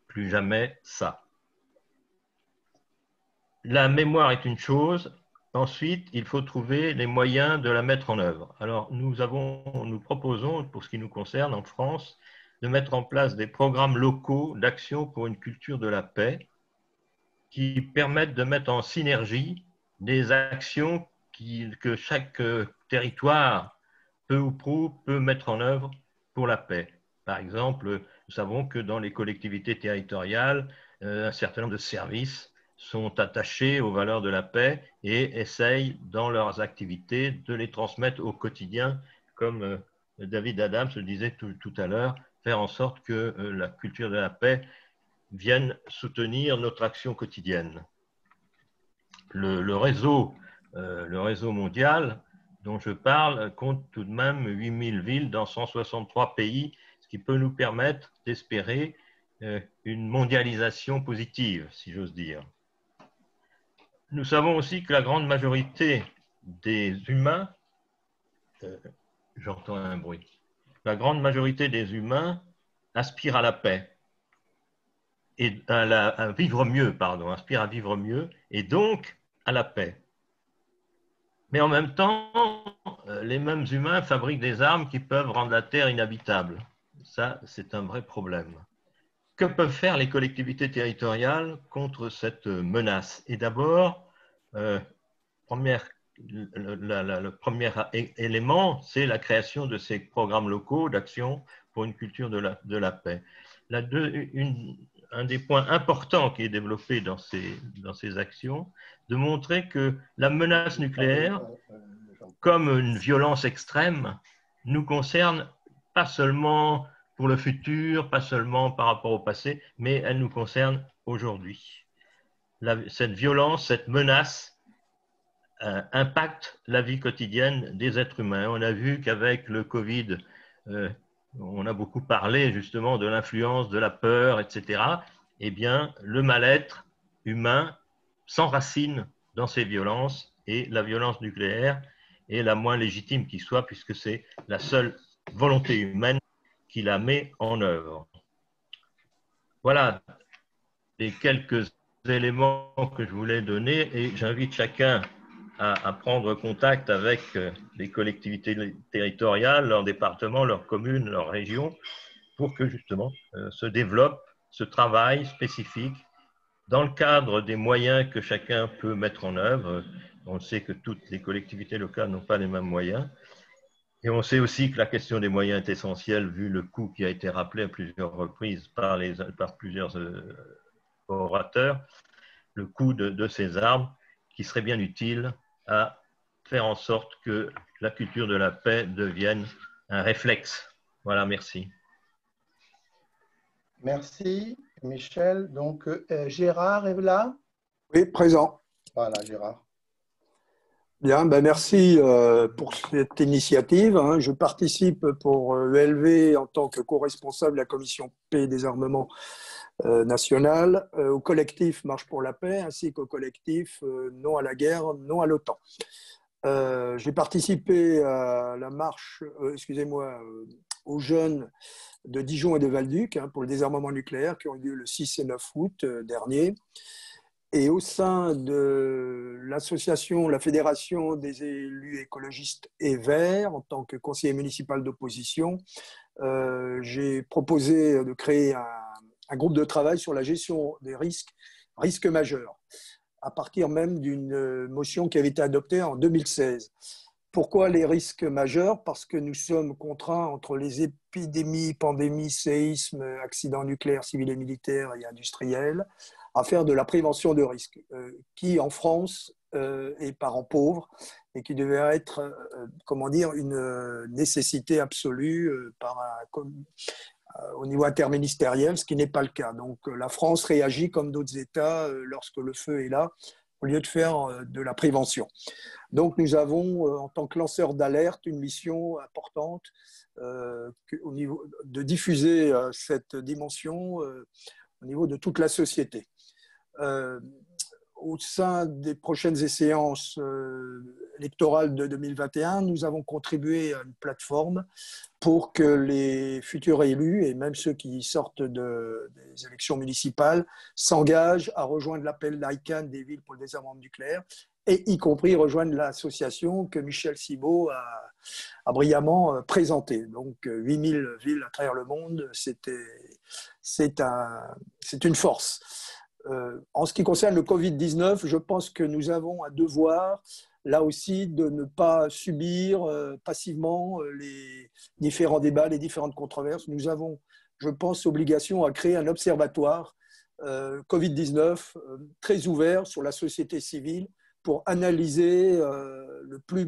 plus jamais ça. La mémoire est une chose. Ensuite, il faut trouver les moyens de la mettre en œuvre. Alors, nous, avons, nous proposons, pour ce qui nous concerne en France, de mettre en place des programmes locaux d'action pour une culture de la paix qui permettent de mettre en synergie des actions qui, que chaque territoire, peu ou prou, peut mettre en œuvre pour la paix. Par exemple, nous savons que dans les collectivités territoriales, un certain nombre de services sont attachés aux valeurs de la paix et essayent dans leurs activités de les transmettre au quotidien, comme David Adams le disait tout, tout à l'heure, faire en sorte que la culture de la paix vienne soutenir notre action quotidienne. Le, le, réseau, euh, le réseau mondial dont je parle compte tout de même huit mille villes dans cent soixante-trois pays, ce qui peut nous permettre d'espérer euh, une mondialisation positive, si j'ose dire. Nous savons aussi que la grande majorité des humains, euh, j'entends un bruit, la grande majorité des humains aspire à la paix, et à, la, à vivre mieux, pardon, aspire à vivre mieux, et donc à la paix. Mais en même temps, les mêmes humains fabriquent des armes qui peuvent rendre la Terre inhabitable. Ça, c'est un vrai problème. Que peuvent faire les collectivités territoriales contre cette menace? Et d'abord, euh, le premier élément, c'est la création de ces programmes locaux d'action pour une culture de la, de la paix. La deux, une, un des points importants qui est développé dans ces, dans ces actions, de montrer que la menace nucléaire, comme une violence extrême, nous concerne pas seulement pour le futur, pas seulement par rapport au passé, mais elle nous concerne aujourd'hui. Cette violence, cette menace euh, impacte la vie quotidienne des êtres humains. On a vu qu'avec le Covid, euh, on a beaucoup parlé justement de l'influence, de la peur, et cetera. Eh bien, le mal-être humain s'enracine dans ces violences, et la violence nucléaire est la moins légitime qui soit, puisque c'est la seule volonté humaine qui la met en œuvre. Voilà les quelques éléments que je voulais donner, et j'invite chacun à, à prendre contact avec les collectivités territoriales, leurs départements, leurs communes, leurs régions, pour que justement euh, se développe ce travail spécifique dans le cadre des moyens que chacun peut mettre en œuvre. On sait que toutes les collectivités locales n'ont pas les mêmes moyens. Et on sait aussi que la question des moyens est essentielle, vu le coût qui a été rappelé à plusieurs reprises par, les, par plusieurs orateurs, le coût de, de ces armes, qui serait bien utile à faire en sorte que la culture de la paix devienne un réflexe. Voilà, merci. Merci, Michel. Donc, euh, Gérard est là? Oui, présent. Voilà, Gérard. Bien, ben merci pour cette initiative. Je participe pour E L V en tant que co-responsable de la Commission Paix et Désarmement nationale au collectif Marche pour la paix ainsi qu'au collectif Non à la guerre, Non à l'OTAN. J'ai participé à la marche, excusez-moi, aux jeunes de Dijon et de Val-Duc pour le désarmement nucléaire qui ont eu lieu le six et neuf août dernier. Et au sein de l'association, la Fédération des élus écologistes et verts, en tant que conseiller municipal d'opposition, euh, j'ai proposé de créer un, un groupe de travail sur la gestion des risques, risques majeurs, à partir même d'une motion qui avait été adoptée en deux mille seize. Pourquoi les risques majeurs? Parce que nous sommes contraints entre les épidémies, pandémies, séismes, accidents nucléaires, civils et militaires et industriels, à faire de la prévention de risques, euh, qui en France euh, est parent pauvre et qui devait être, euh, comment dire, une euh, nécessité absolue euh, par un, comme, euh, au niveau interministériel, ce qui n'est pas le cas. Donc euh, la France réagit comme d'autres États euh, lorsque le feu est là, au lieu de faire de la prévention. Donc nous avons, en tant que lanceurs d'alerte, une mission importante euh, au niveau de diffuser cette dimension euh, au niveau de toute la société. Euh, au sein des prochaines échéances euh, électorales de deux mille vingt et un, nous avons contribué à une plateforme pour que les futurs élus, et même ceux qui sortent de, des élections municipales, s'engagent à rejoindre l'appel l'ICANN des villes pour le désarmement nucléaire, et y compris rejoindre l'association que Michel Cibot a, a brillamment présentée. Donc huit mille villes à travers le monde, c'est un, une force. Euh, en ce qui concerne le Covid dix-neuf, je pense que nous avons un devoir, là aussi, de ne pas subir euh, passivement les différents débats, les différentes controverses. Nous avons, je pense, obligation à créer un observatoire euh, Covid dix-neuf euh, très ouvert sur la société civile pour analyser euh, le, plus,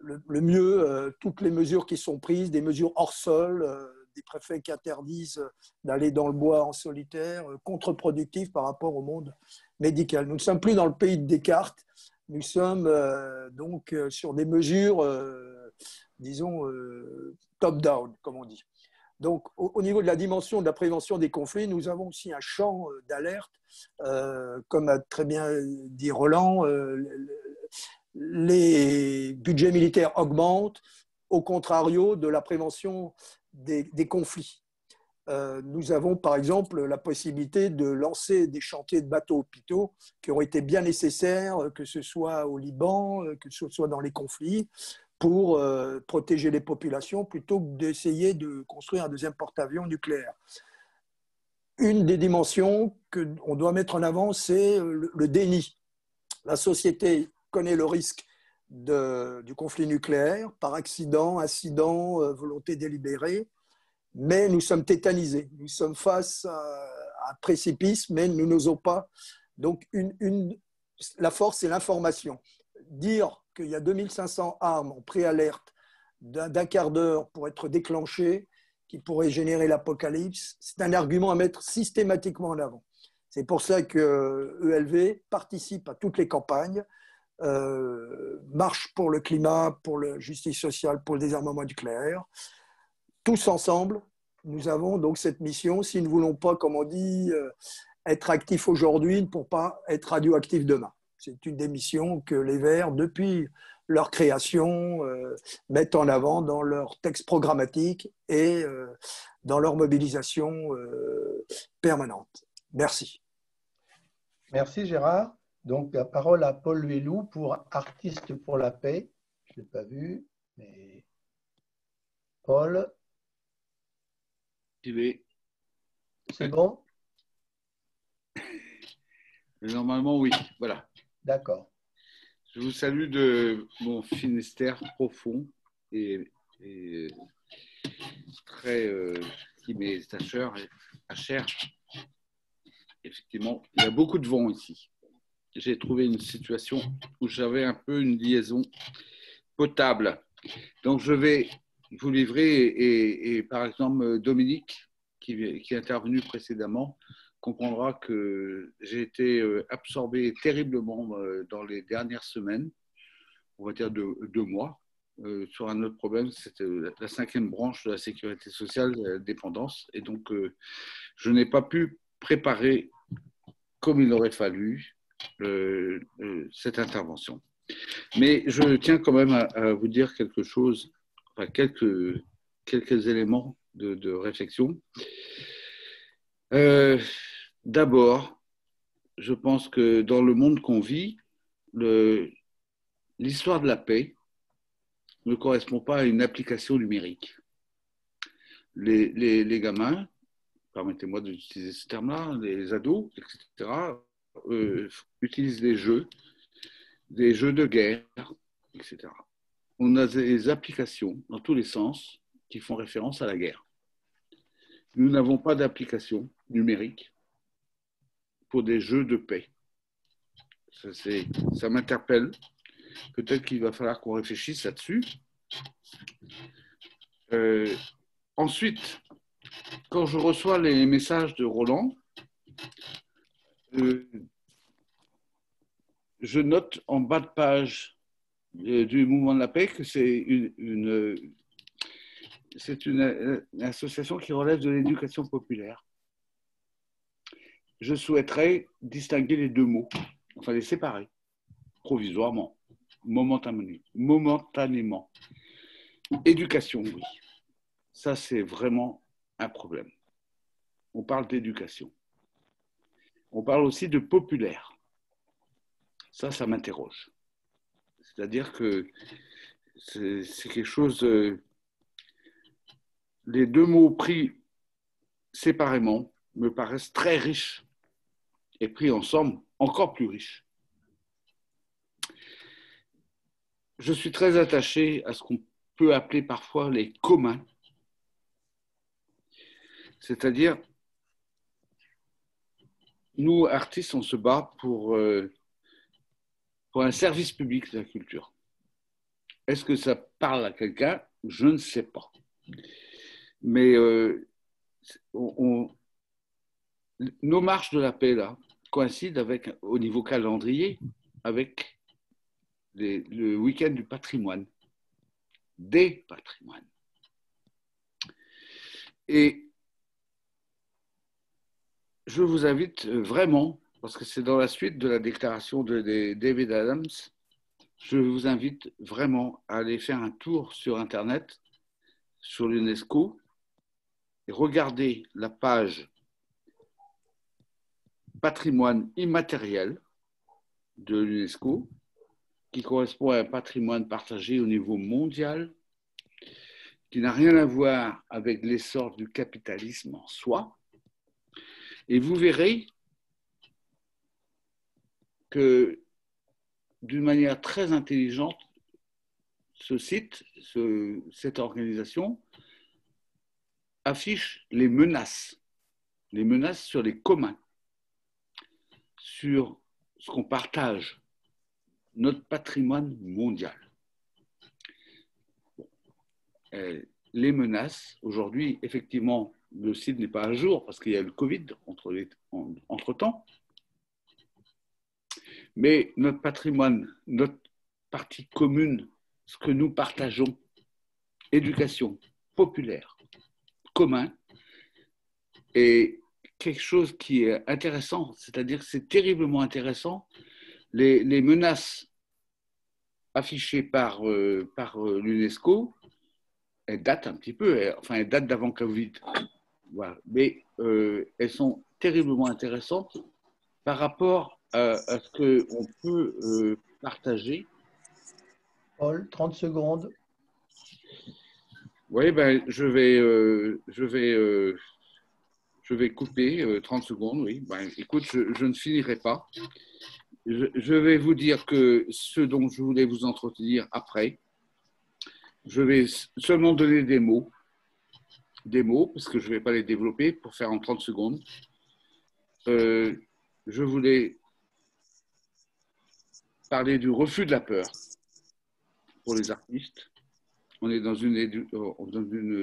le, le mieux euh, toutes les mesures qui sont prises, des mesures hors sol, euh, des préfets qui interdisent d'aller dans le bois en solitaire, contre-productifs par rapport au monde médical. Nous ne sommes plus dans le pays de Descartes, nous sommes euh, donc euh, sur des mesures, euh, disons, euh, top-down, comme on dit. Donc, au, au niveau de la dimension de la prévention des conflits, nous avons aussi un champ d'alerte, euh, comme a très bien dit Roland, euh, les budgets militaires augmentent, au contrario de la prévention Des, des conflits. Euh, nous avons par exemple la possibilité de lancer des chantiers de bateaux-hôpitaux qui ont été bien nécessaires, que ce soit au Liban, que ce soit dans les conflits, pour euh, protéger les populations plutôt que d'essayer de construire un deuxième porte-avions nucléaire. Une des dimensions qu'on doit mettre en avant, c'est le, le déni. La société connaît le risque De, du conflit nucléaire, par accident, incident, euh, volonté délibérée, mais nous sommes tétanisés, nous sommes face à, à un précipice, mais nous n'osons pas. Donc une, une, la force, c'est l'information. Dire qu'il y a deux mille cinq cents armes en préalerte d'un quart d'heure pour être déclenchées, qui pourraient générer l'apocalypse, c'est un argument à mettre systématiquement en avant. C'est pour ça que E L V participe à toutes les campagnes, Euh, marche pour le climat, pour la justice sociale, pour le désarmement nucléaire. Tous ensemble, nous avons donc cette mission, si nous ne voulons pas, comme on dit, euh, être actifs aujourd'hui pour ne pas être radioactifs demain. C'est une des missions que les Verts, depuis leur création, euh, mettent en avant dans leur texte programmatique et euh, dans leur mobilisation euh, permanente. Merci. Merci Gérard. Donc, la parole à Paul Huélou pour Artistes pour la paix. Je ne l'ai pas vu, mais Paul. C'est bon? Normalement, oui. Voilà. D'accord. Je vous salue de mon Finistère profond et, et très euh, qui m'est à cher. Effectivement, il y a beaucoup de vent ici. J'ai trouvé une situation où j'avais un peu une liaison potable. Donc, je vais vous livrer, et, et, et par exemple, Dominique, qui, qui est intervenu précédemment, comprendra que j'ai été absorbé terriblement dans les dernières semaines, on va dire deux, deux mois, euh, sur un autre problème, c'était la, la cinquième branche de la sécurité sociale, la dépendance. Et donc, euh, je n'ai pas pu préparer comme il aurait fallu Euh, euh, cette intervention. Mais je tiens quand même à, à vous dire quelque chose, enfin quelques, quelques éléments de, de réflexion. Euh, D'abord, je pense que dans le monde qu'on vit, l'histoire de la paix ne correspond pas à une application numérique. Les, les, les gamins, permettez-moi d'utiliser ce terme-là, les ados, et cetera, Euh, utilisent des jeux, des jeux de guerre, et cetera. on a des applications dans tous les sens qui font référence à la guerre. Nous n'avons pas d'application numérique pour des jeux de paix. Ça, ça m'interpelle. Peut-être qu'il va falloir qu'on réfléchisse là-dessus. Euh, ensuite, quand je reçois les messages de Roland, euh, je note en bas de page du Mouvement de la Paix que c'est une, une, c'est une, une association qui relève de l'éducation populaire. Je souhaiterais distinguer les deux mots, enfin les séparer, provisoirement, momentanément. momentanément. Éducation, oui. Ça, c'est vraiment un problème. On parle d'éducation. On parle aussi de populaire. Ça, ça m'interroge. C'est-à-dire que c'est quelque chose... De... Les deux mots pris séparément me paraissent très riches et pris ensemble, encore plus riches. Je suis très attaché à ce qu'on peut appeler parfois les communs, c'est-à-dire nous, artistes, on se bat pour... Euh, pour un service public de la culture. Est-ce que ça parle à quelqu'un? Je ne sais pas. Mais euh, on, on, nos marches de la paix, là, coïncident avec, au niveau calendrier avec les, le week-end du patrimoine, des patrimoines. Et je vous invite vraiment, parce que c'est dans la suite de la déclaration de David Adams, je vous invite vraiment à aller faire un tour sur Internet, sur l'UNESCO, et regarder la page patrimoine immatériel de l'UNESCO, qui correspond à un patrimoine partagé au niveau mondial, qui n'a rien à voir avec l'essor du capitalisme en soi. Et vous verrez que d'une manière très intelligente, ce site, ce, cette organisation affiche les menaces, les menaces sur les communs, sur ce qu'on partage, notre patrimoine mondial. Les menaces, aujourd'hui, effectivement, le site n'est pas à jour parce qu'il y a le Covid entre les, en, entre-temps. Mais notre patrimoine, notre partie commune, ce que nous partageons, éducation populaire, commun, est quelque chose qui est intéressant, c'est-à-dire que c'est terriblement intéressant. Les, les menaces affichées par, euh, par l'UNESCO, elles datent un petit peu, elles, enfin elles datent d'avant Covid, voilà. Mais euh, elles sont terriblement intéressantes par rapport Euh, est-ce qu'on peut euh, partager? Paul, trente secondes. Oui, ben, je vais, euh, je vais, euh, je vais couper euh, trente secondes, oui. Ben, écoute, je, je ne finirai pas. Je, je vais vous dire que ce dont je voulais vous entretenir après, je vais seulement donner des mots, des mots, parce que je ne vais pas les développer pour faire en trente secondes. Euh, je voulais... parler du refus de la peur pour les artistes. On est dans une, dans une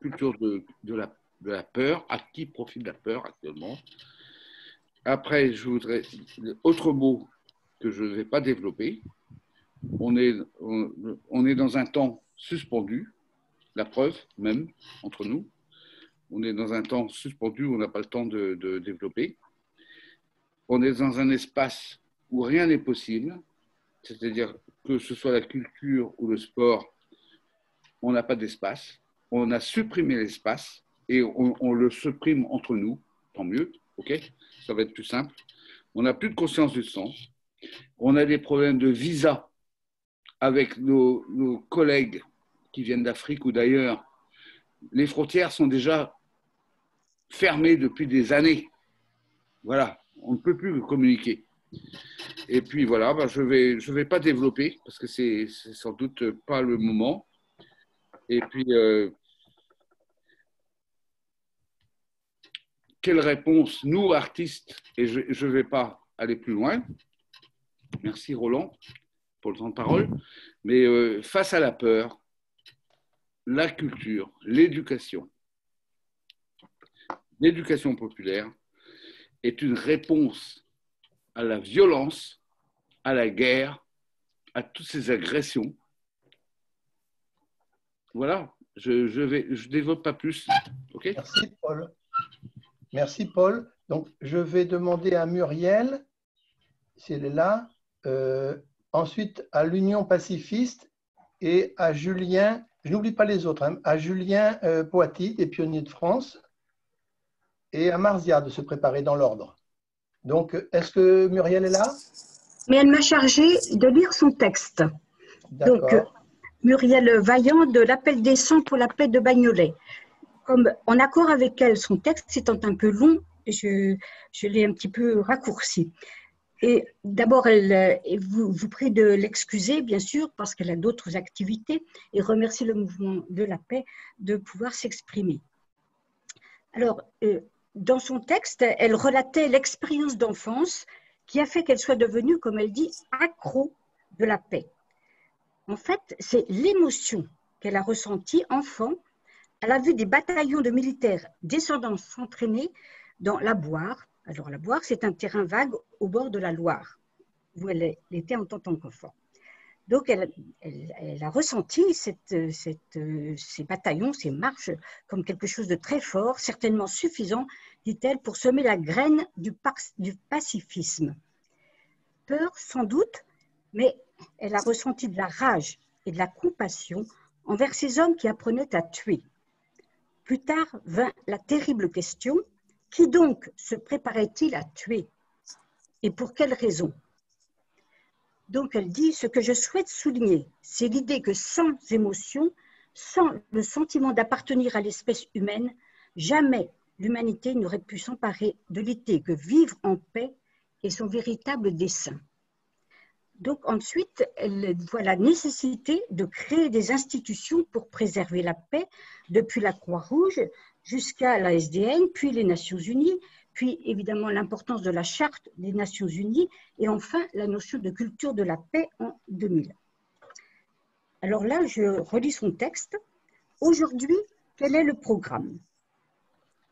culture de, de, la, de la peur. À qui profite la peur actuellement? Après, je voudrais... Autre mot que je ne vais pas développer. On est, on, on est dans un temps suspendu. La preuve, même, entre nous. On est dans un temps suspendu où on n'a pas le temps de, de développer. On est dans un espace... où rien n'est possible, c'est-à-dire que ce soit la culture ou le sport, on n'a pas d'espace, on a supprimé l'espace et on, on le supprime entre nous, tant mieux, ok, ça va être plus simple. On n'a plus de conscience du sens, on a des problèmes de visa avec nos, nos collègues qui viennent d'Afrique ou d'ailleurs. Les frontières sont déjà fermées depuis des années. Voilà, on ne peut plus communiquer. Et puis voilà, bah, je vais, je vais pas développer parce que c'est sans doute pas le moment. Et puis, euh, quelle réponse, nous, artistes, et je ne vais pas aller plus loin. Merci Roland pour le temps de parole. Mais euh, face à la peur, la culture, l'éducation, l'éducation populaire est une réponse à la violence, à la guerre, à toutes ces agressions. Voilà, je je vais, je développe pas plus. Okay ? Merci Paul. Merci Paul. Donc je vais demander à Muriel, si elle est là, euh, ensuite à l'Union pacifiste et à Julien, je n'oublie pas les autres, hein, à Julien euh, Poati des Pionniers de France et à Marzia de se préparer dans l'ordre. Donc, est-ce que Muriel est là? Mais elle m'a chargée de lire son texte. Donc, euh, Muriel Vaillant de l'Appel des sangs pour la paix de Bagnolet. Comme en accord avec elle, son texte étant un peu long, je, je l'ai un petit peu raccourci. Et d'abord, elle vous, vous prie de l'excuser, bien sûr, parce qu'elle a d'autres activités, et remercie le mouvement de la paix de pouvoir s'exprimer. Alors, euh, dans son texte, elle relatait l'expérience d'enfance qui a fait qu'elle soit devenue, comme elle dit, accro de la paix. En fait, c'est l'émotion qu'elle a ressentie enfant à la vue des bataillons de militaires descendants s'entraîner dans la Boire. Alors la Boire, c'est un terrain vague au bord de la Loire, où elle était en tant qu'enfant. Donc elle, elle, elle a ressenti cette, cette, ces bataillons, ces marches, comme quelque chose de très fort, certainement suffisant, dit-elle, pour semer la graine du, du pacifisme. Peur, sans doute, mais elle a ressenti de la rage et de la compassion envers ces hommes qui apprenaient à tuer. Plus tard vint la terrible question, qui donc se préparait-il à tuer et pour quelles raisons? Donc elle dit, ce que je souhaite souligner, c'est l'idée que sans émotion, sans le sentiment d'appartenir à l'espèce humaine, jamais l'humanité n'aurait pu s'emparer de l'idée que vivre en paix est son véritable dessein. Donc ensuite, elle voit la nécessité de créer des institutions pour préserver la paix, depuis la Croix-Rouge jusqu'à la S D N, puis les Nations Unies, puis évidemment l'importance de la Charte des Nations Unies et enfin la notion de culture de la paix en deux mille. Alors là, je relis son texte. Aujourd'hui, quel est le programme?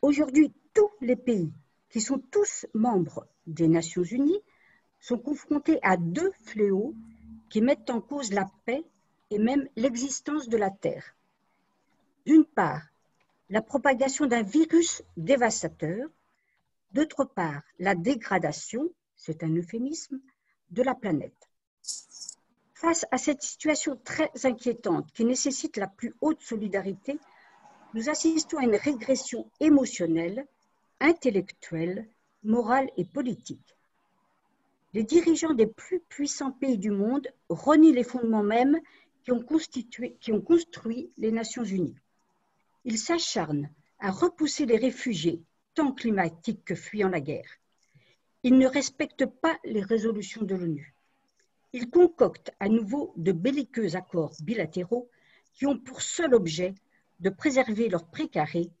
Aujourd'hui, tous les pays qui sont tous membres des Nations Unies sont confrontés à deux fléaux qui mettent en cause la paix et même l'existence de la Terre. D'une part, la propagation d'un virus dévastateur, d'autre part, la dégradation, c'est un euphémisme, de la planète. Face à cette situation très inquiétante qui nécessite la plus haute solidarité, nous assistons à une régression émotionnelle, intellectuelle, morale et politique. Les dirigeants des plus puissants pays du monde renient les fondements mêmes qui ont constitué, qui ont construit les Nations Unies. Ils s'acharnent à repousser les réfugiés, tant climatiques que fuyant la guerre. Ils ne respectent pas les résolutions de l'ONU. Ils concoctent à nouveau de belliqueux accords bilatéraux qui ont pour seul objet de préserver leurs précarés,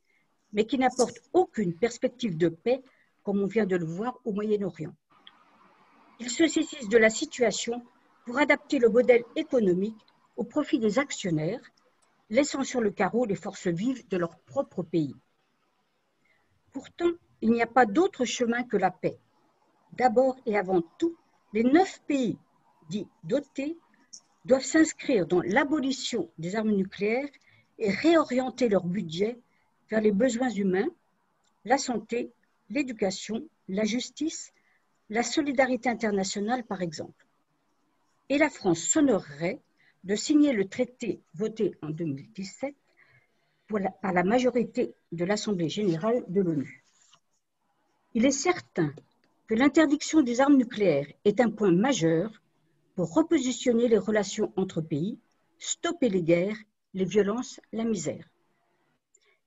mais qui n'apportent aucune perspective de paix, comme on vient de le voir au Moyen-Orient. Ils se saisissent de la situation pour adapter le modèle économique au profit des actionnaires, laissant sur le carreau les forces vives de leur propre pays. Pourtant, il n'y a pas d'autre chemin que la paix. D'abord et avant tout, les neuf pays dits dotés doivent s'inscrire dans l'abolition des armes nucléaires et réorienter leur budget vers les besoins humains, la santé, l'éducation, la justice, la solidarité internationale par exemple. Et la France s'honorerait de signer le traité voté en deux mille dix-sept par la majorité de l'Assemblée générale de l'ONU. Il est certain que l'interdiction des armes nucléaires est un point majeur pour repositionner les relations entre pays, stopper les guerres, les violences, la misère.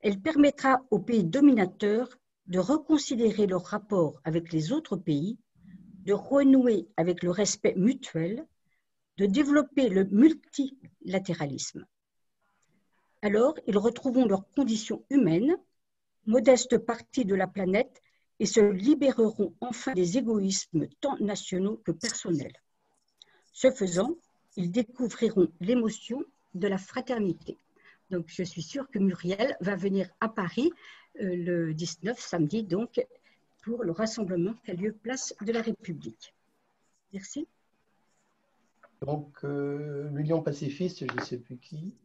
Elle permettra aux pays dominateurs de reconsidérer leur rapport avec les autres pays, de renouer avec le respect mutuel, de développer le multilatéralisme. Alors, ils retrouveront leurs conditions humaines, modeste partie de la planète, et se libéreront enfin des égoïsmes tant nationaux que personnels. Ce faisant, ils découvriront l'émotion de la fraternité. Donc, je suis sûre que Muriel va venir à Paris euh, le dix-neuf, samedi, donc, pour le rassemblement qui a lieu place de la République. Merci. Donc, euh, l'Union pacifiste, je ne sais plus qui.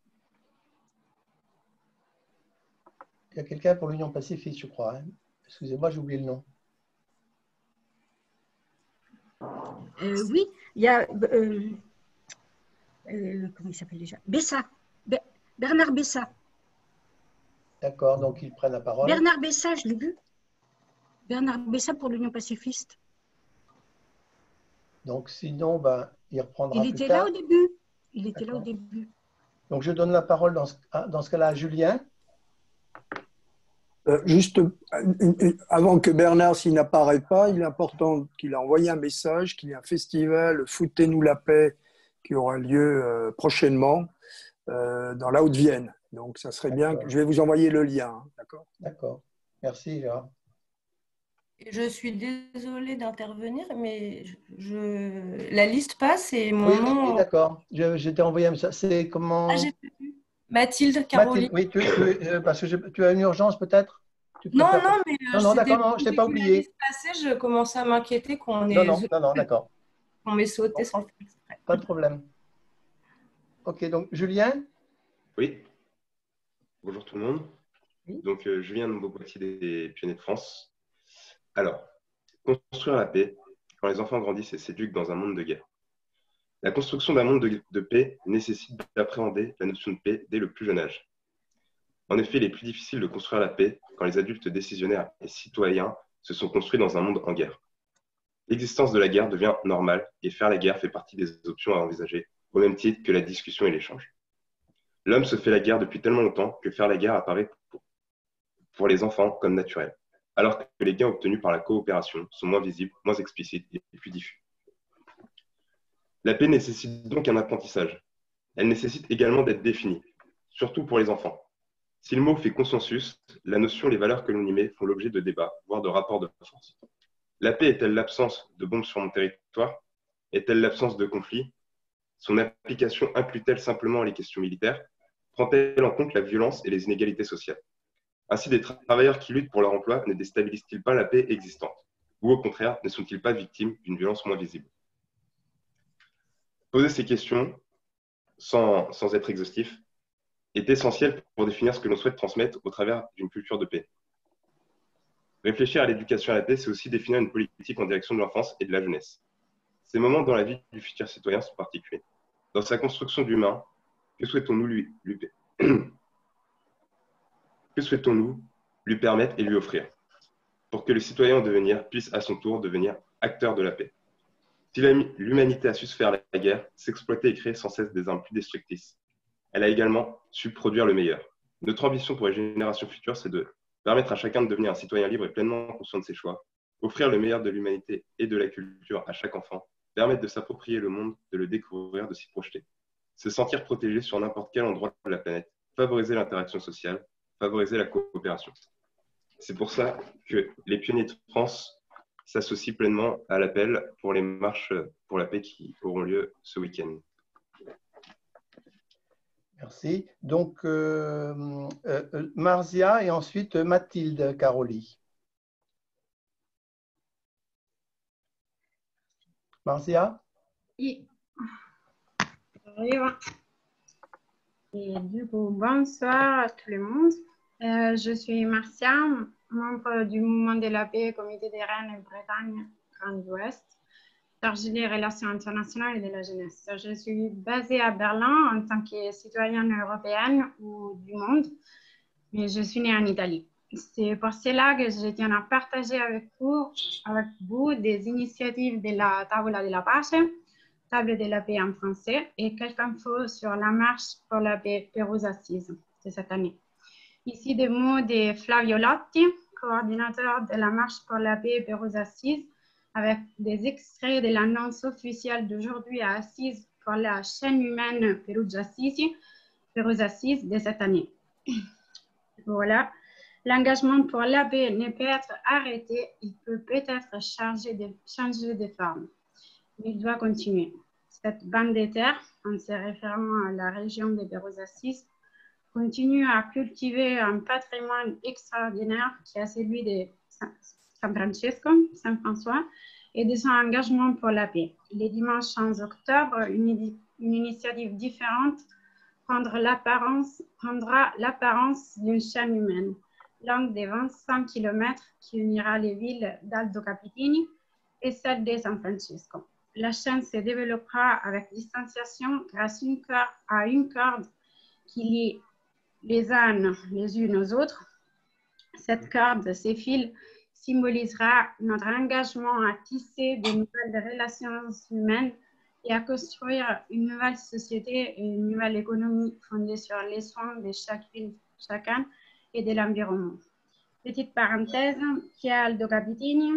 Il y a quelqu'un pour l'Union pacifiste, je crois. Hein. Excusez-moi, j'ai oublié le nom. Euh, oui, il y a... Euh, euh, comment il s'appelle déjà? Bessa. Be Bernard Bessa. D'accord, donc il prend la parole. Bernard Bessa, je l'ai vu. Bernard Bessa pour l'Union pacifiste. Donc sinon, ben, il reprendra il plus tard. Il était là au début. Il était là au début. Donc je donne la parole dans ce, dans ce cas-là à Julien. Euh, juste avant que Bernard, s'il n'apparaît pas, il est important qu'il a envoyé un message, qu'il y a un festival « Foutez-nous la paix » qui aura lieu euh, prochainement euh, dans la Haute-Vienne. Donc, ça serait bien que je vais vous envoyer le lien. Hein, d'accord. D'accord. Merci, Gérard. Je suis désolée d'intervenir, mais je, je... la liste passe et mon oui, nom… Oui, d'accord. Je, je t'ai envoyé un message. C'est comment… Ah, j'ai vu. Mathilde, Caroline. Mathilde, oui, tu, tu, euh, parce que je, tu as une urgence peut-être non, non, non, mais euh, non, non, d'accord, non, je t'ai pas oublié. Passé, je commençais à m'inquiéter qu'on ait… Non, non, non, non d'accord. On m'ait sauté sans faire exprès. Pas de problème. Ok, donc Julien. Oui. Bonjour tout le monde. Donc euh, Julien de Beauboitier des Pionniers de France. Alors, construire la paix, quand les enfants grandissent et s'éduquent dans un monde de guerre. La construction d'un monde de, de paix nécessite d'appréhender la notion de paix dès le plus jeune âge. En effet, il est plus difficile de construire la paix quand les adultes décisionnaires et citoyens se sont construits dans un monde en guerre. L'existence de la guerre devient normale et faire la guerre fait partie des options à envisager, au même titre que la discussion et l'échange. L'homme se fait la guerre depuis tellement longtemps que faire la guerre apparaît pour, pour les enfants comme naturel, alors que les gains obtenus par la coopération sont moins visibles, moins explicites et plus diffus. La paix nécessite donc un apprentissage. Elle nécessite également d'être définie, surtout pour les enfants. Si le mot fait consensus, la notion, les valeurs que l'on y met font l'objet de débats, voire de rapports de force. La paix est-elle l'absence de bombes sur mon territoire? Est-elle l'absence de conflits? Son application inclut-elle simplement les questions militaires? Prend-elle en compte la violence et les inégalités sociales? Ainsi, des travailleurs qui luttent pour leur emploi ne déstabilisent-ils pas la paix existante? Ou au contraire, ne sont-ils pas victimes d'une violence moins visible? Poser ces questions, sans, sans être exhaustif, est essentiel pour définir ce que l'on souhaite transmettre au travers d'une culture de paix. Réfléchir à l'éducation à la paix, c'est aussi définir une politique en direction de l'enfance et de la jeunesse. Ces moments dans la vie du futur citoyen sont particuliers. Dans sa construction d'humain, que souhaitons-nous lui, lui, que souhaitons-nous lui permettre et lui offrir pour que le citoyen en devenir puisse à son tour devenir acteur de la paix? Si l'humanité a su se faire la guerre, s'exploiter et créer sans cesse des armes plus destructrices, elle a également su produire le meilleur. Notre ambition pour les générations futures, c'est de permettre à chacun de devenir un citoyen libre et pleinement conscient de ses choix, offrir le meilleur de l'humanité et de la culture à chaque enfant, permettre de s'approprier le monde, de le découvrir, de s'y projeter, se sentir protégé sur n'importe quel endroit de la planète, favoriser l'interaction sociale, favoriser la coopération. C'est pour ça que les Pionniers de France s'associe pleinement à l'appel pour les marches pour la paix qui auront lieu ce week-end. Merci. Donc, euh, euh, Marzia et ensuite Mathilde Caroli. Marzia? Oui. Et du coup, bonsoir à tout le monde. Euh, je suis Marcia, membre du Mouvement de la Paix, comité de Rennes et Bretagne, Grande-Ouest, chargée des relations internationales et de la jeunesse. Je suis basée à Berlin en tant que citoyenne européenne ou du monde, mais je suis née en Italie. C'est pour cela que je tiens à partager avec vous, avec vous des initiatives de la Tavola della Pace, Table de la Paix en français, et quelques infos sur la Marche pour la paix Pérouse-Assise de cette année. Ici des mots de Flavio Lotti, coordinateur de la Marche pour la paix Pérouse-Assise, avec des extraits de l'annonce officielle d'aujourd'hui à Assise pour la chaîne humaine Pérouse-Assise, Pérouse-Assise de cette année. Voilà. L'engagement pour la paix ne peut être arrêté, il peut peut-être changer de, changer de forme. Il doit continuer. Cette bande de terre, en se référant à la région de Pérouse-Assise, continue à cultiver un patrimoine extraordinaire qui est celui de San Francesco, Saint-François, et de son engagement pour la paix. Les dimanches quinze octobre, une, une initiative différente prendra l'apparence d'une chaîne humaine, longue de vingt-cinq kilomètres, qui unira les villes d'Aldo Capitini et celle de San Francesco. La chaîne se développera avec distanciation grâce à une corde qui lie les ânes les unes aux autres. Cette corde, ces fils, symbolisera notre engagement à tisser de nouvelles relations humaines et à construire une nouvelle société et une nouvelle économie fondée sur les soins de chacune, chacun et de l'environnement. Petite parenthèse, Pierre Aldo Capitini.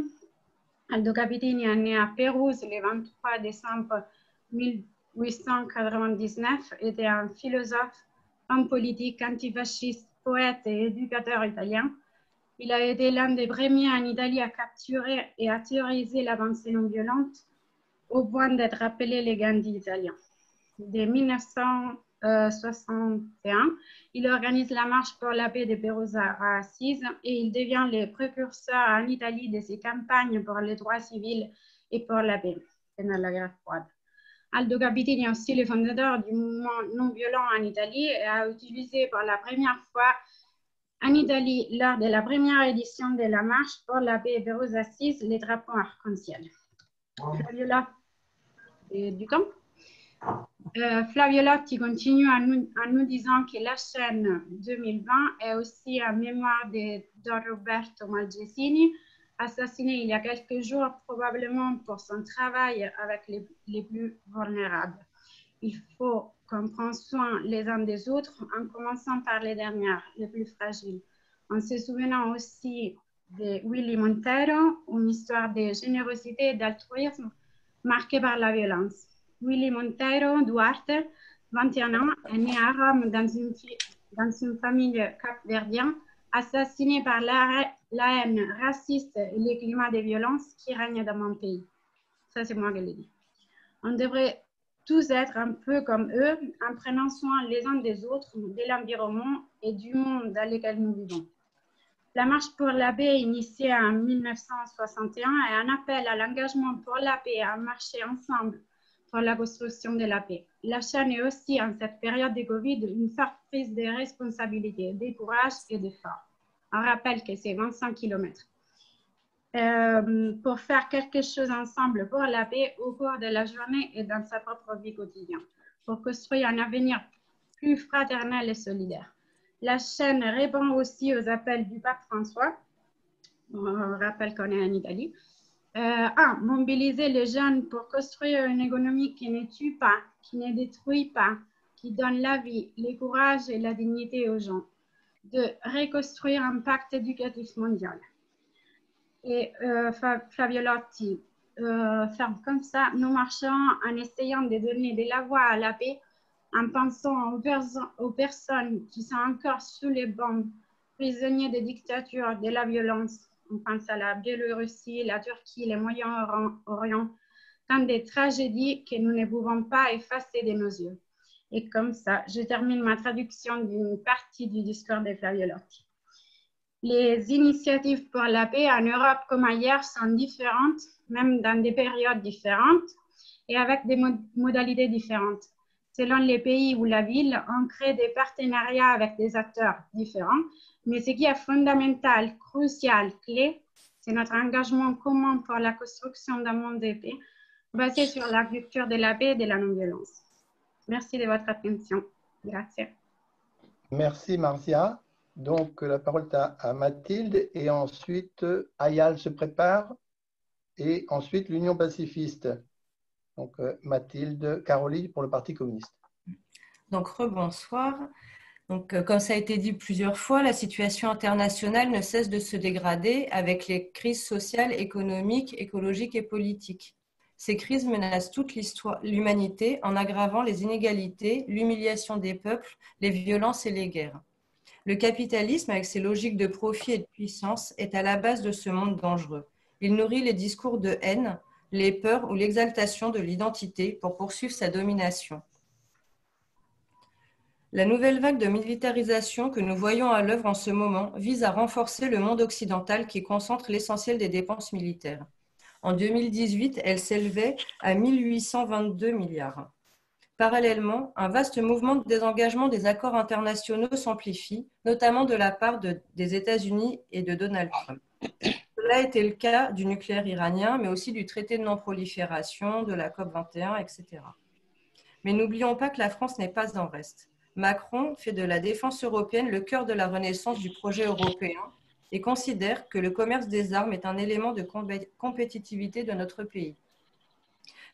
Aldo Capitini est né à Pérouse le vingt-trois décembre mille huit cent quatre-vingt-dix-neuf, était un philosophe, homme politique, antifasciste, poète et éducateur italien. Il a été l'un des premiers en Italie à capturer et à théoriser la pensée non violente au point d'être appelé le Gandhi italien. Dès mille neuf cent soixante et un, il organise la Marche pour la paix de Pérouse-Assise et il devient le précurseur en Italie de ses campagnes pour les droits civils et pour la paix pendant la guerre froide. Aldo Capitini est aussi le fondateur du mouvement non violent en Italie et a utilisé pour la première fois en Italie, lors de la première édition de la Marche pour la paix Pérouse-Assise, les drapeaux arc-en-ciel. Flaviola Ducamp. Euh, Flaviolotti continue en nous, en nous disant que la chaîne deux mille vingt est aussi en mémoire de Don Roberto Malgesini, assassiné il y a quelques jours, probablement pour son travail avec les, les plus vulnérables. Il faut qu'on prenne soin les uns des autres, en commençant par les dernières, les plus fragiles. En se souvenant aussi de Willy Montero, une histoire de générosité et d'altruisme marquée par la violence. Willy Montero Duarte, vingt et un ans, est né à Rome dans une, dans une famille capverdienne, assassiné par la, la haine raciste et le climat de violence qui règne dans mon pays. Ça, c'est moi qui l'ai dit. On devrait tous être un peu comme eux, en prenant soin les uns des autres, de l'environnement et du monde dans lequel nous vivons. La Marche pour la paix, initiée en mille neuf cent soixante et un, est un appel à l'engagement pour la paix, à marcher ensemble pour la construction de la paix. La chaîne est aussi, en cette période de Covid, une forte prise de responsabilité, de courage et d'effort. On rappelle que c'est vingt-cinq kilomètres. Euh, pour faire quelque chose ensemble pour la paix au cours de la journée et dans sa propre vie quotidienne, pour construire un avenir plus fraternel et solidaire. La chaîne répond aussi aux appels du pape François, on rappelle qu'on est en Italie, Euh, un, mobiliser les jeunes pour construire une économie qui ne tue pas, qui ne détruit pas, qui donne la vie, le courage et la dignité aux gens. deux. Reconstruire un pacte éducatif mondial. Et euh, Flaviolotti euh, ferme comme ça, nous marchons en essayant de donner de la voix à la paix, en pensant aux, perso aux personnes qui sont encore sous les bombes, prisonniers de dictature, de la violence. On pense à la Biélorussie, la Turquie, les Moyen-Orient, tant des tragédies que nous ne pouvons pas effacer de nos yeux. Et comme ça, je termine ma traduction d'une partie du discours de Flaviolotti. Les initiatives pour la paix en Europe comme ailleurs sont différentes, même dans des périodes différentes et avec des mod modalités différentes. Selon les pays ou la ville, on crée des partenariats avec des acteurs différents. Mais ce qui est fondamental, crucial, clé, c'est notre engagement commun pour la construction d'un monde de paix basé sur la culture de la paix et de la non-violence. Merci de votre attention. Grazie. Merci, Marzia. Donc, la parole est à Mathilde et ensuite, Ayal se prépare et ensuite l'Union pacifiste. Donc, Mathilde Caroli pour le Parti communiste. Donc, rebonsoir. Donc, comme ça a été dit plusieurs fois, la situation internationale ne cesse de se dégrader avec les crises sociales, économiques, écologiques et politiques. Ces crises menacent toute l'humanité en aggravant les inégalités, l'humiliation des peuples, les violences et les guerres. Le capitalisme, avec ses logiques de profit et de puissance, est à la base de ce monde dangereux. Il nourrit les discours de haine, les peurs ou l'exaltation de l'identité pour poursuivre sa domination. La nouvelle vague de militarisation que nous voyons à l'œuvre en ce moment vise à renforcer le monde occidental qui concentre l'essentiel des dépenses militaires. En deux mille dix-huit, elle s'élevait à mille huit cent vingt-deux milliards. Parallèlement, un vaste mouvement de désengagement des accords internationaux s'amplifie, notamment de la part de, des États-Unis et de Donald Trump. Cela a été le cas du nucléaire iranien, mais aussi du traité de non-prolifération, de la COP vingt et un, et cetera. Mais n'oublions pas que la France n'est pas en reste. Macron fait de la défense européenne le cœur de la renaissance du projet européen et considère que le commerce des armes est un élément de compétitivité de notre pays.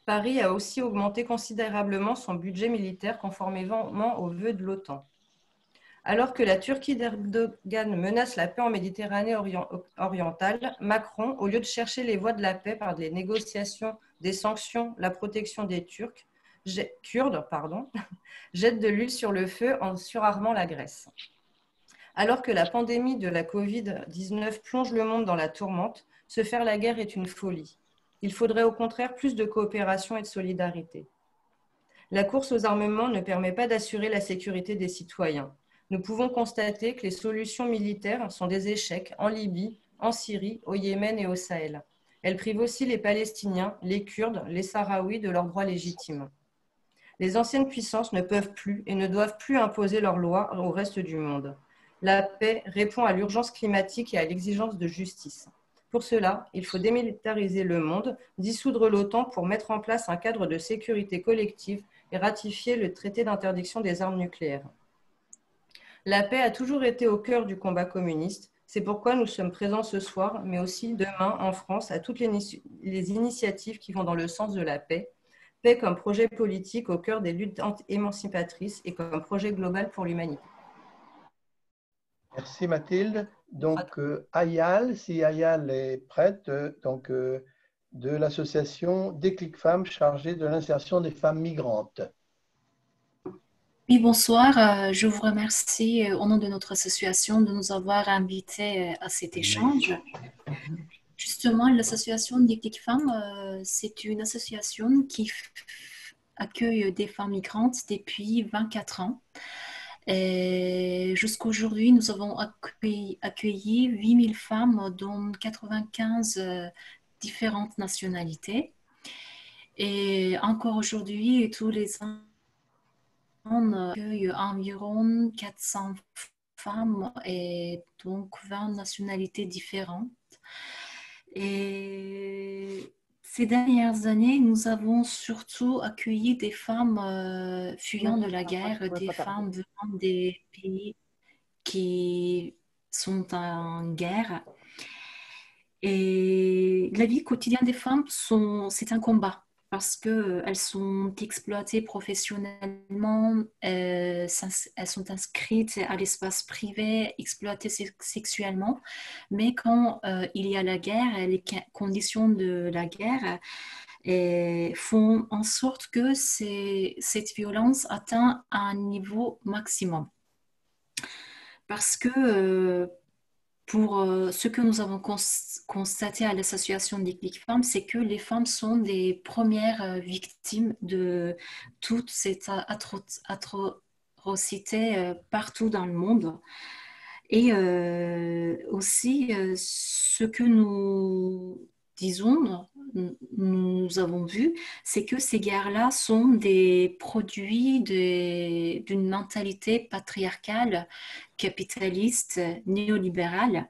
Paris a aussi augmenté considérablement son budget militaire conformément aux vœux de l'OTAN. Alors que la Turquie d'Erdogan menace la paix en Méditerranée orientale, Macron, au lieu de chercher les voies de la paix par les négociations, des sanctions, la protection des Turcs, Kurdes, pardon, jette de l'huile sur le feu en surarmant la Grèce. Alors que la pandémie de la Covid dix-neuf plonge le monde dans la tourmente, se faire la guerre est une folie. Il faudrait au contraire plus de coopération et de solidarité. La course aux armements ne permet pas d'assurer la sécurité des citoyens. Nous pouvons constater que les solutions militaires sont des échecs en Libye, en Syrie, au Yémen et au Sahel. Elles privent aussi les Palestiniens, les Kurdes, les Sahraouis de leurs droits légitimes. Les anciennes puissances ne peuvent plus et ne doivent plus imposer leurs lois au reste du monde. La paix répond à l'urgence climatique et à l'exigence de justice. Pour cela, il faut démilitariser le monde, dissoudre l'OTAN pour mettre en place un cadre de sécurité collective et ratifier le traité d'interdiction des armes nucléaires. La paix a toujours été au cœur du combat communiste. C'est pourquoi nous sommes présents ce soir, mais aussi demain en France, à toutes les, les initiatives qui vont dans le sens de la paix. Paix comme projet politique au cœur des luttes émancipatrices et comme projet global pour l'humanité. Merci Mathilde. Donc euh, Ayal, si Ayal est prête, euh, donc, euh, de l'association Déclic Femmes chargée de l'insertion des femmes migrantes. Oui, bonsoir. Je vous remercie au nom de notre association de nous avoir invités à cet échange. Justement, l'association Déclic Femmes, euh, c'est une association qui accueille des femmes migrantes depuis vingt-quatre ans. Et jusqu'à aujourd'hui, nous avons accueilli, accueilli huit mille femmes, dont quatre-vingt-quinze euh, différentes nationalités. Et encore aujourd'hui, tous les ans, on accueille environ quatre cents femmes et donc vingt nationalités différentes. Et ces dernières années, nous avons surtout accueilli des femmes euh, fuyant de la guerre, des femmes venant des pays qui sont en guerre. Et la vie quotidienne des femmes, c'est un combat parce qu'elles sont exploitées professionnellement, euh, elles sont inscrites à l'espace privé, exploitées sexuellement. Mais quand euh, il y a la guerre, les conditions de la guerre euh, font en sorte que cette violence atteint un niveau maximum. Parce que euh, pour ce que nous avons constaté à l'association Déclic Femmes, c'est que les femmes sont des premières victimes de toute cette atrocité partout dans le monde. Et aussi, ce que nous disons, nous avons vu, c'est que ces guerres-là sont des produits d'une mentalité patriarcale, capitaliste, néolibérale.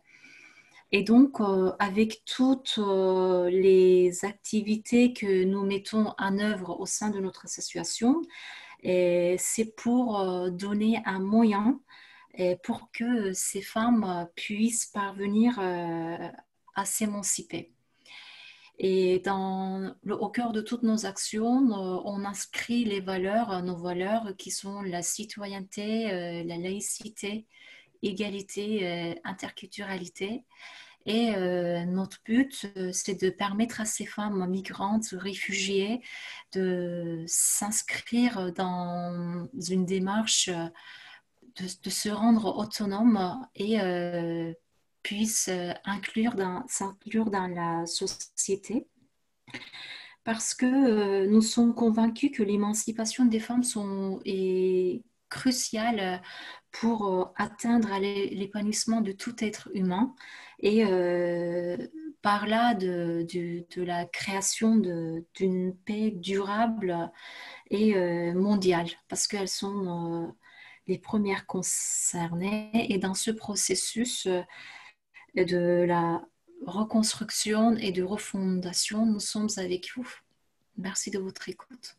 Et donc, euh, avec toutes euh, les activités que nous mettons en œuvre au sein de notre association, c'est pour euh, donner un moyen et pour que ces femmes puissent parvenir euh, à s'émanciper. Et dans, au cœur de toutes nos actions, on inscrit les valeurs, nos valeurs qui sont la citoyenneté, la laïcité, égalité, interculturalité. Et euh, notre but, euh, c'est de permettre à ces femmes migrantes, réfugiées, de s'inscrire dans une démarche, de, de se rendre autonomes et euh, puissent inclure dans, s'inclure dans la société. Parce que euh, nous sommes convaincus que l'émancipation des femmes sont, est cruciale pour atteindre l'épanouissement de tout être humain et euh, par là de, de, de la création d'une paix durable et euh, mondiale, parce qu'elles sont euh, les premières concernées. Et dans ce processus de la reconstruction et de refondation, nous sommes avec vous. Merci de votre écoute.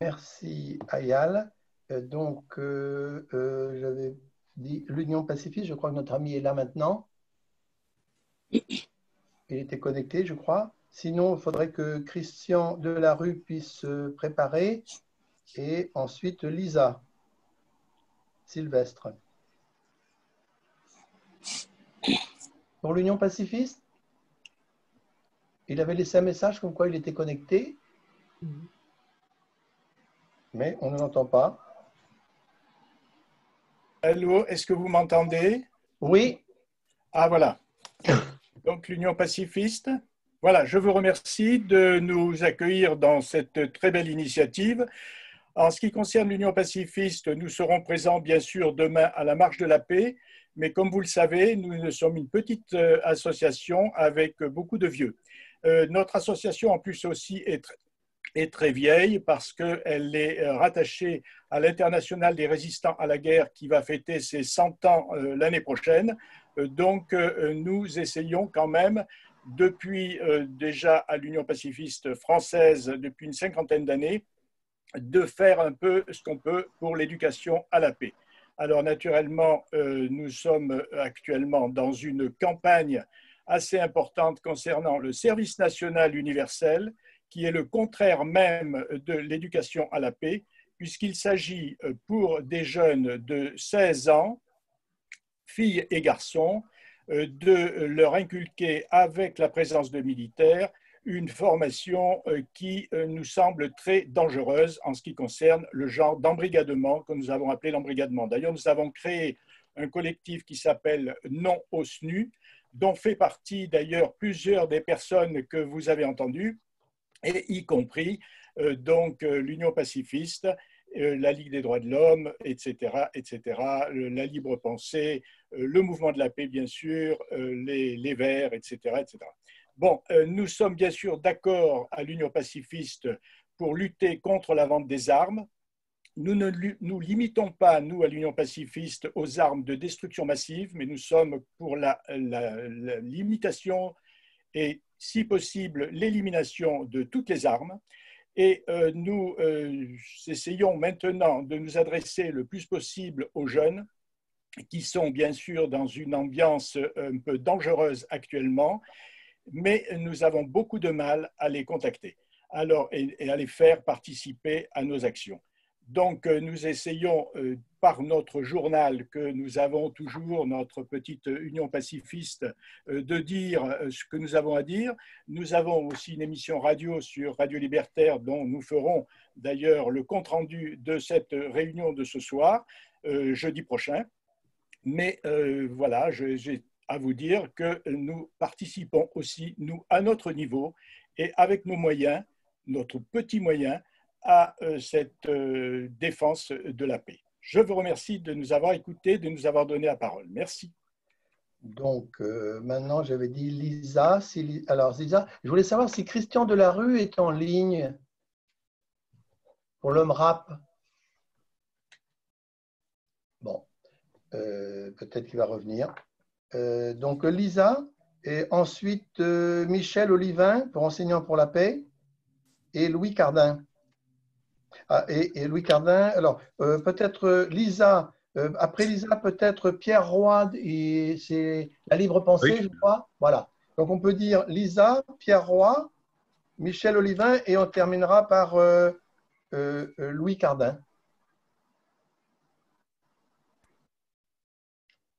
Merci Ayal. Donc, euh, euh, j'avais dit l'Union Pacifiste, je crois que notre ami est là maintenant. Il était connecté, je crois. Sinon, il faudrait que Christian Delarue puisse se préparer. Et ensuite, Lisa Sylvestre. Pour l'Union Pacifiste, il avait laissé un message comme quoi il était connecté. Mais on ne l'entend pas. Allô, est-ce que vous m'entendez? Oui. Ah, voilà. Donc, l'Union pacifiste. Voilà, je vous remercie de nous accueillir dans cette très belle initiative. En ce qui concerne l'Union pacifiste, nous serons présents, bien sûr, demain à la Marche de la Paix. Mais comme vous le savez, nous sommes une petite association avec beaucoup de vieux. Euh, notre association, en plus, aussi est très... est très vieille parce qu'elle est rattachée à l'Internationale des résistants à la guerre qui va fêter ses cent ans l'année prochaine. Donc, nous essayons quand même, depuis déjà à l'Union pacifiste française, depuis une cinquantaine d'années, de faire un peu ce qu'on peut pour l'éducation à la paix. Alors, naturellement, nous sommes actuellement dans une campagne assez importante concernant le service national universel, qui est le contraire même de l'éducation à la paix, puisqu'il s'agit pour des jeunes de seize ans, filles et garçons, de leur inculquer avec la présence de militaires une formation qui nous semble très dangereuse en ce qui concerne le genre d'embrigadement que nous avons appelé l'embrigadement. D'ailleurs, nous avons créé un collectif qui s'appelle Non au S N U, dont fait partie d'ailleurs plusieurs des personnes que vous avez entendues, et y compris euh, donc euh, l'Union pacifiste, euh, la Ligue des droits de l'homme, et cetera, et cetera, euh, la Libre-Pensée, euh, le Mouvement de la Paix, bien sûr, euh, les, les Verts, et cetera, et cetera. Bon, euh, nous sommes bien sûr d'accord à l'Union pacifiste pour lutter contre la vente des armes. Nous ne nous limitons pas, nous, à l'Union pacifiste, aux armes de destruction massive, mais nous sommes pour la, la, la limitation et si possible, l'élimination de toutes les armes. Et euh, nous euh, essayons maintenant de nous adresser le plus possible aux jeunes qui sont bien sûr dans une ambiance un peu dangereuse actuellement, mais nous avons beaucoup de mal à les contacter alors, et, et à les faire participer à nos actions. Donc, nous essayons, euh, par notre journal que nous avons toujours, notre petite Union pacifiste, euh, de dire euh, ce que nous avons à dire. Nous avons aussi une émission radio sur Radio Libertaire, dont nous ferons d'ailleurs le compte-rendu de cette réunion de ce soir, euh, jeudi prochain. Mais euh, voilà, j'ai à vous dire que nous participons aussi, nous, à notre niveau et avec nos moyens, notre petit moyen, à cette défense de la paix. Je vous remercie de nous avoir écoutés, de nous avoir donné la parole. Merci. Donc, euh, maintenant, j'avais dit Lisa. Si, alors, Lisa, je voulais savoir si Christian Delarue est en ligne pour le M R A P. Bon, euh, peut-être qu'il va revenir. Euh, donc, Lisa, et ensuite euh, Michel Olivin, pour Enseignants pour la paix, et Louis Cardin. Ah, et, et Louis Cardin, alors euh, peut-être euh, Lisa, euh, après Lisa, peut-être Pierre Roy, c'est la Libre-Pensée, oui, je crois. Voilà. Donc on peut dire Lisa, Pierre Roy, Michel Olivin et on terminera par euh, euh, Louis Cardin.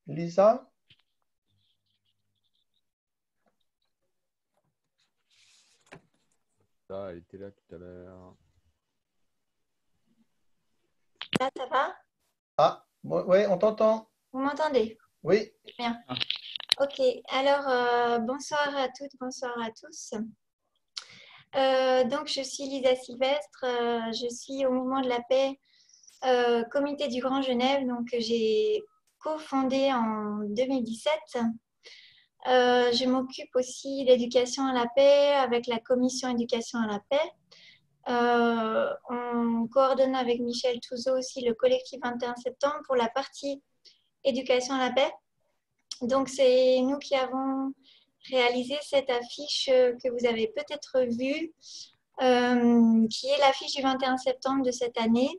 Lisa? Ah, elle était là tout à l'heure. Là, ça va? Ah, bon, oui, on t'entend. Vous m'entendez? Oui. Bien. Ah. Ok, alors euh, bonsoir à toutes, bonsoir à tous. Euh, donc, je suis Lisa Sylvestre, euh, je suis au Mouvement de la Paix, euh, comité du Grand Genève, donc j'ai cofondé en deux mille dix-sept. Euh, je m'occupe aussi d'éducation à la paix avec la commission éducation à la paix. Euh, on coordonne avec Michel Touzeau aussi le collectif vingt et un septembre pour la partie éducation à la paix. Donc, c'est nous qui avons réalisé cette affiche que vous avez peut-être vue, euh, qui est l'affiche du vingt et un septembre de cette année,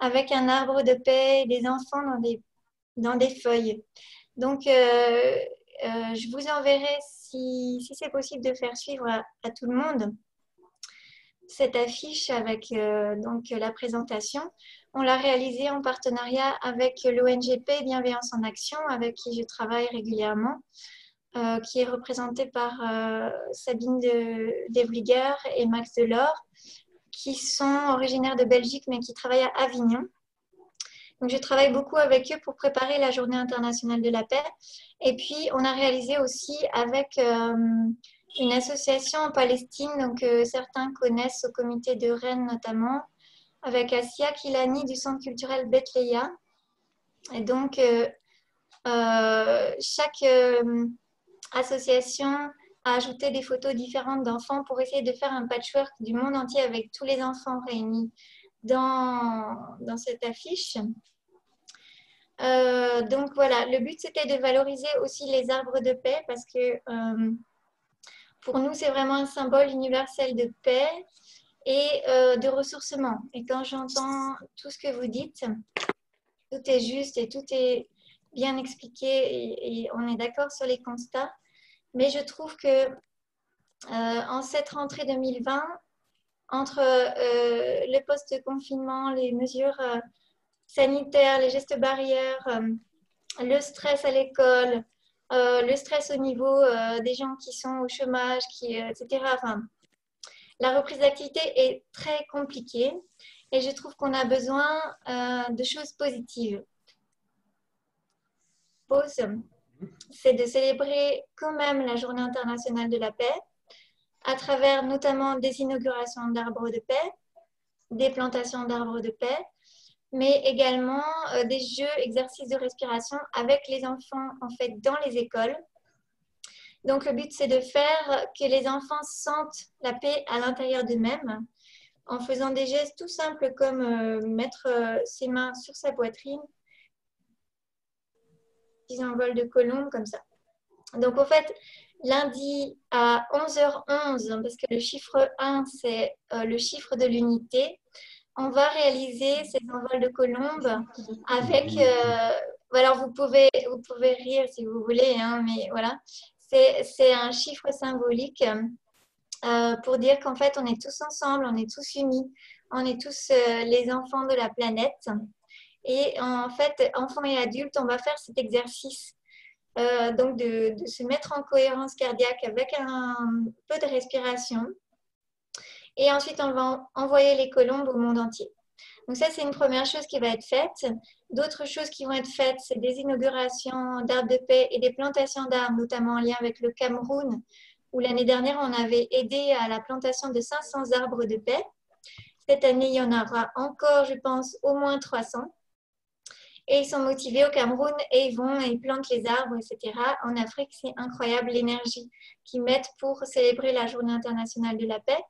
avec un arbre de paix et des enfants dans des, dans des feuilles. Donc, euh, Euh, je vous enverrai, si, si c'est possible, de faire suivre à, à tout le monde cette affiche avec euh, donc, la présentation. On l'a réalisée en partenariat avec l'O N G P Bienveillance en Action, avec qui je travaille régulièrement, euh, qui est représentée par euh, Sabine Devlieger et Max Delors, qui sont originaires de Belgique, mais qui travaillent à Avignon. Donc, je travaille beaucoup avec eux pour préparer la Journée internationale de la paix. Et puis, on a réalisé aussi avec euh, une association en Palestine, donc euh, certains connaissent au comité de Rennes notamment, avec Asia Kilani du Centre culturel Bethléa. Et donc, euh, euh, chaque euh, association a ajouté des photos différentes d'enfants pour essayer de faire un patchwork du monde entier avec tous les enfants réunis Dans, dans cette affiche. Euh, donc voilà, le but c'était de valoriser aussi les arbres de paix parce que euh, pour nous c'est vraiment un symbole universel de paix et euh, de ressourcement. Et quand j'entends tout ce que vous dites, tout est juste et tout est bien expliqué et, et on est d'accord sur les constats. Mais je trouve que euh, en cette rentrée deux mille vingt, entre euh, le post-confinement, les mesures euh, sanitaires, les gestes barrières, euh, le stress à l'école, euh, le stress au niveau euh, des gens qui sont au chômage, qui, euh, et cetera. Enfin, la reprise d'activité est très compliquée et je trouve qu'on a besoin euh, de choses positives. Pause, c'est de célébrer quand même la Journée internationale de la paix, à travers notamment des inaugurations d'arbres de paix, des plantations d'arbres de paix, mais également euh, des jeux, exercices de respiration avec les enfants en fait dans les écoles. Donc le but c'est de faire que les enfants sentent la paix à l'intérieur d'eux-mêmes en faisant des gestes tout simples comme euh, mettre euh, ses mains sur sa poitrine, petits envols de colombe comme ça. Donc en fait, lundi à onze heures onze, parce que le chiffre un, c'est euh, le chiffre de l'unité, on va réaliser ces envols de colombes avec... Euh, alors, vous pouvez, vous pouvez rire si vous voulez, hein, mais voilà. C'est un chiffre symbolique euh, pour dire qu'en fait, on est tous ensemble, on est tous unis, on est tous euh, les enfants de la planète. Et en fait, enfants et adultes, on va faire cet exercice. Euh, donc de, de se mettre en cohérence cardiaque avec un peu de respiration et ensuite on va envoyer les colombes au monde entier. Donc ça c'est une première chose qui va être faite. D'autres choses qui vont être faites, c'est des inaugurations d'arbres de paix et des plantations d'arbres, notamment en lien avec le Cameroun où l'année dernière on avait aidé à la plantation de cinq cents arbres de paix. Cette année il y en aura encore, je pense, au moins trois cents. Et ils sont motivés au Cameroun et ils vont et ils plantent les arbres, et cetera. En Afrique, c'est incroyable l'énergie qu'ils mettent pour célébrer la Journée internationale de la paix.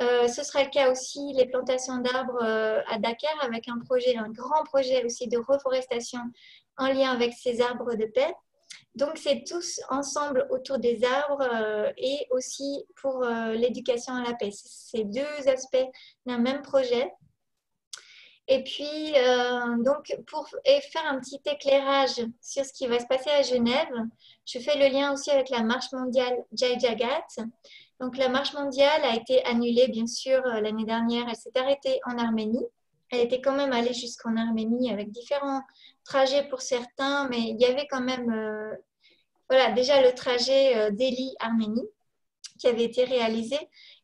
Euh, ce sera le cas aussi les plantations d'arbres euh, à Dakar avec un projet, un grand projet aussi de reforestation en lien avec ces arbres de paix. Donc, c'est tous ensemble autour des arbres euh, et aussi pour euh, l'éducation à la paix. C'est deux aspects d'un même projet. Et puis, euh, donc, pour faire un petit éclairage sur ce qui va se passer à Genève, je fais le lien aussi avec la marche mondiale Jai Jagat. Donc, la marche mondiale a été annulée, bien sûr, l'année dernière. Elle s'est arrêtée en Arménie. Elle était quand même allée jusqu'en Arménie avec différents trajets pour certains, mais il y avait quand même euh, voilà, déjà le trajet euh, Delhi-Arménie qui avait été réalisé.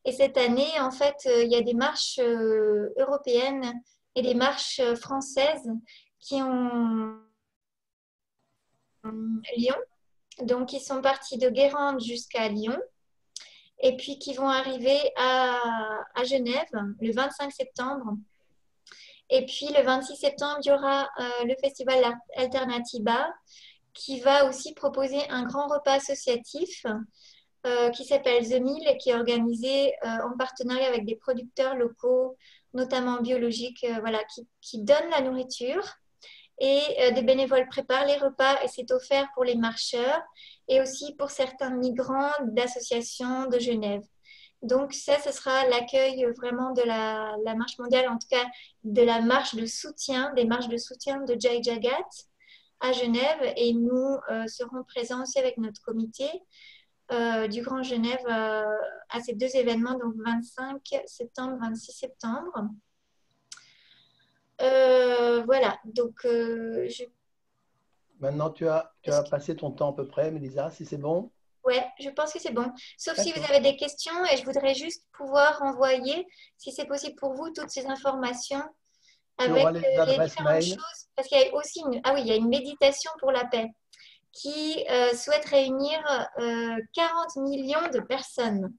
Et cette année, en fait, euh, il y a des marches euh, européennes et des marches euh, françaises qui ont Lyon. Donc, ils sont partis de Guérande jusqu'à Lyon. Et puis qui vont arriver à, à Genève le vingt-cinq septembre. Et puis le vingt-six septembre, il y aura euh, le festival Alternativa qui va aussi proposer un grand repas associatif euh, qui s'appelle The Meal et qui est organisé euh, en partenariat avec des producteurs locaux, notamment biologiques, euh, voilà, qui, qui donnent la nourriture. Et euh, des bénévoles préparent les repas et c'est offert pour les marcheurs et aussi pour certains migrants d'associations de Genève. Donc ça, ce sera l'accueil vraiment de la, la marche mondiale, en tout cas de la marche de soutien, des marches de soutien de Jai Jagat à Genève. Et nous euh, serons présents aussi avec notre comité euh, du Grand Genève euh, à ces deux événements, donc vingt-cinq septembre, vingt-six septembre. Euh, voilà, donc euh, je... Maintenant, tu as, tu as passé ton temps à peu près, Mélissa, si c'est bon. Oui, je pense que c'est bon. Sauf si vous avez des questions et je voudrais juste pouvoir envoyer, si c'est possible pour vous, toutes ces informations avec les, les différentes mail. choses. Parce qu'il y a aussi une, ah oui, il y a une méditation pour la paix qui euh, souhaite réunir euh, quarante millions de personnes,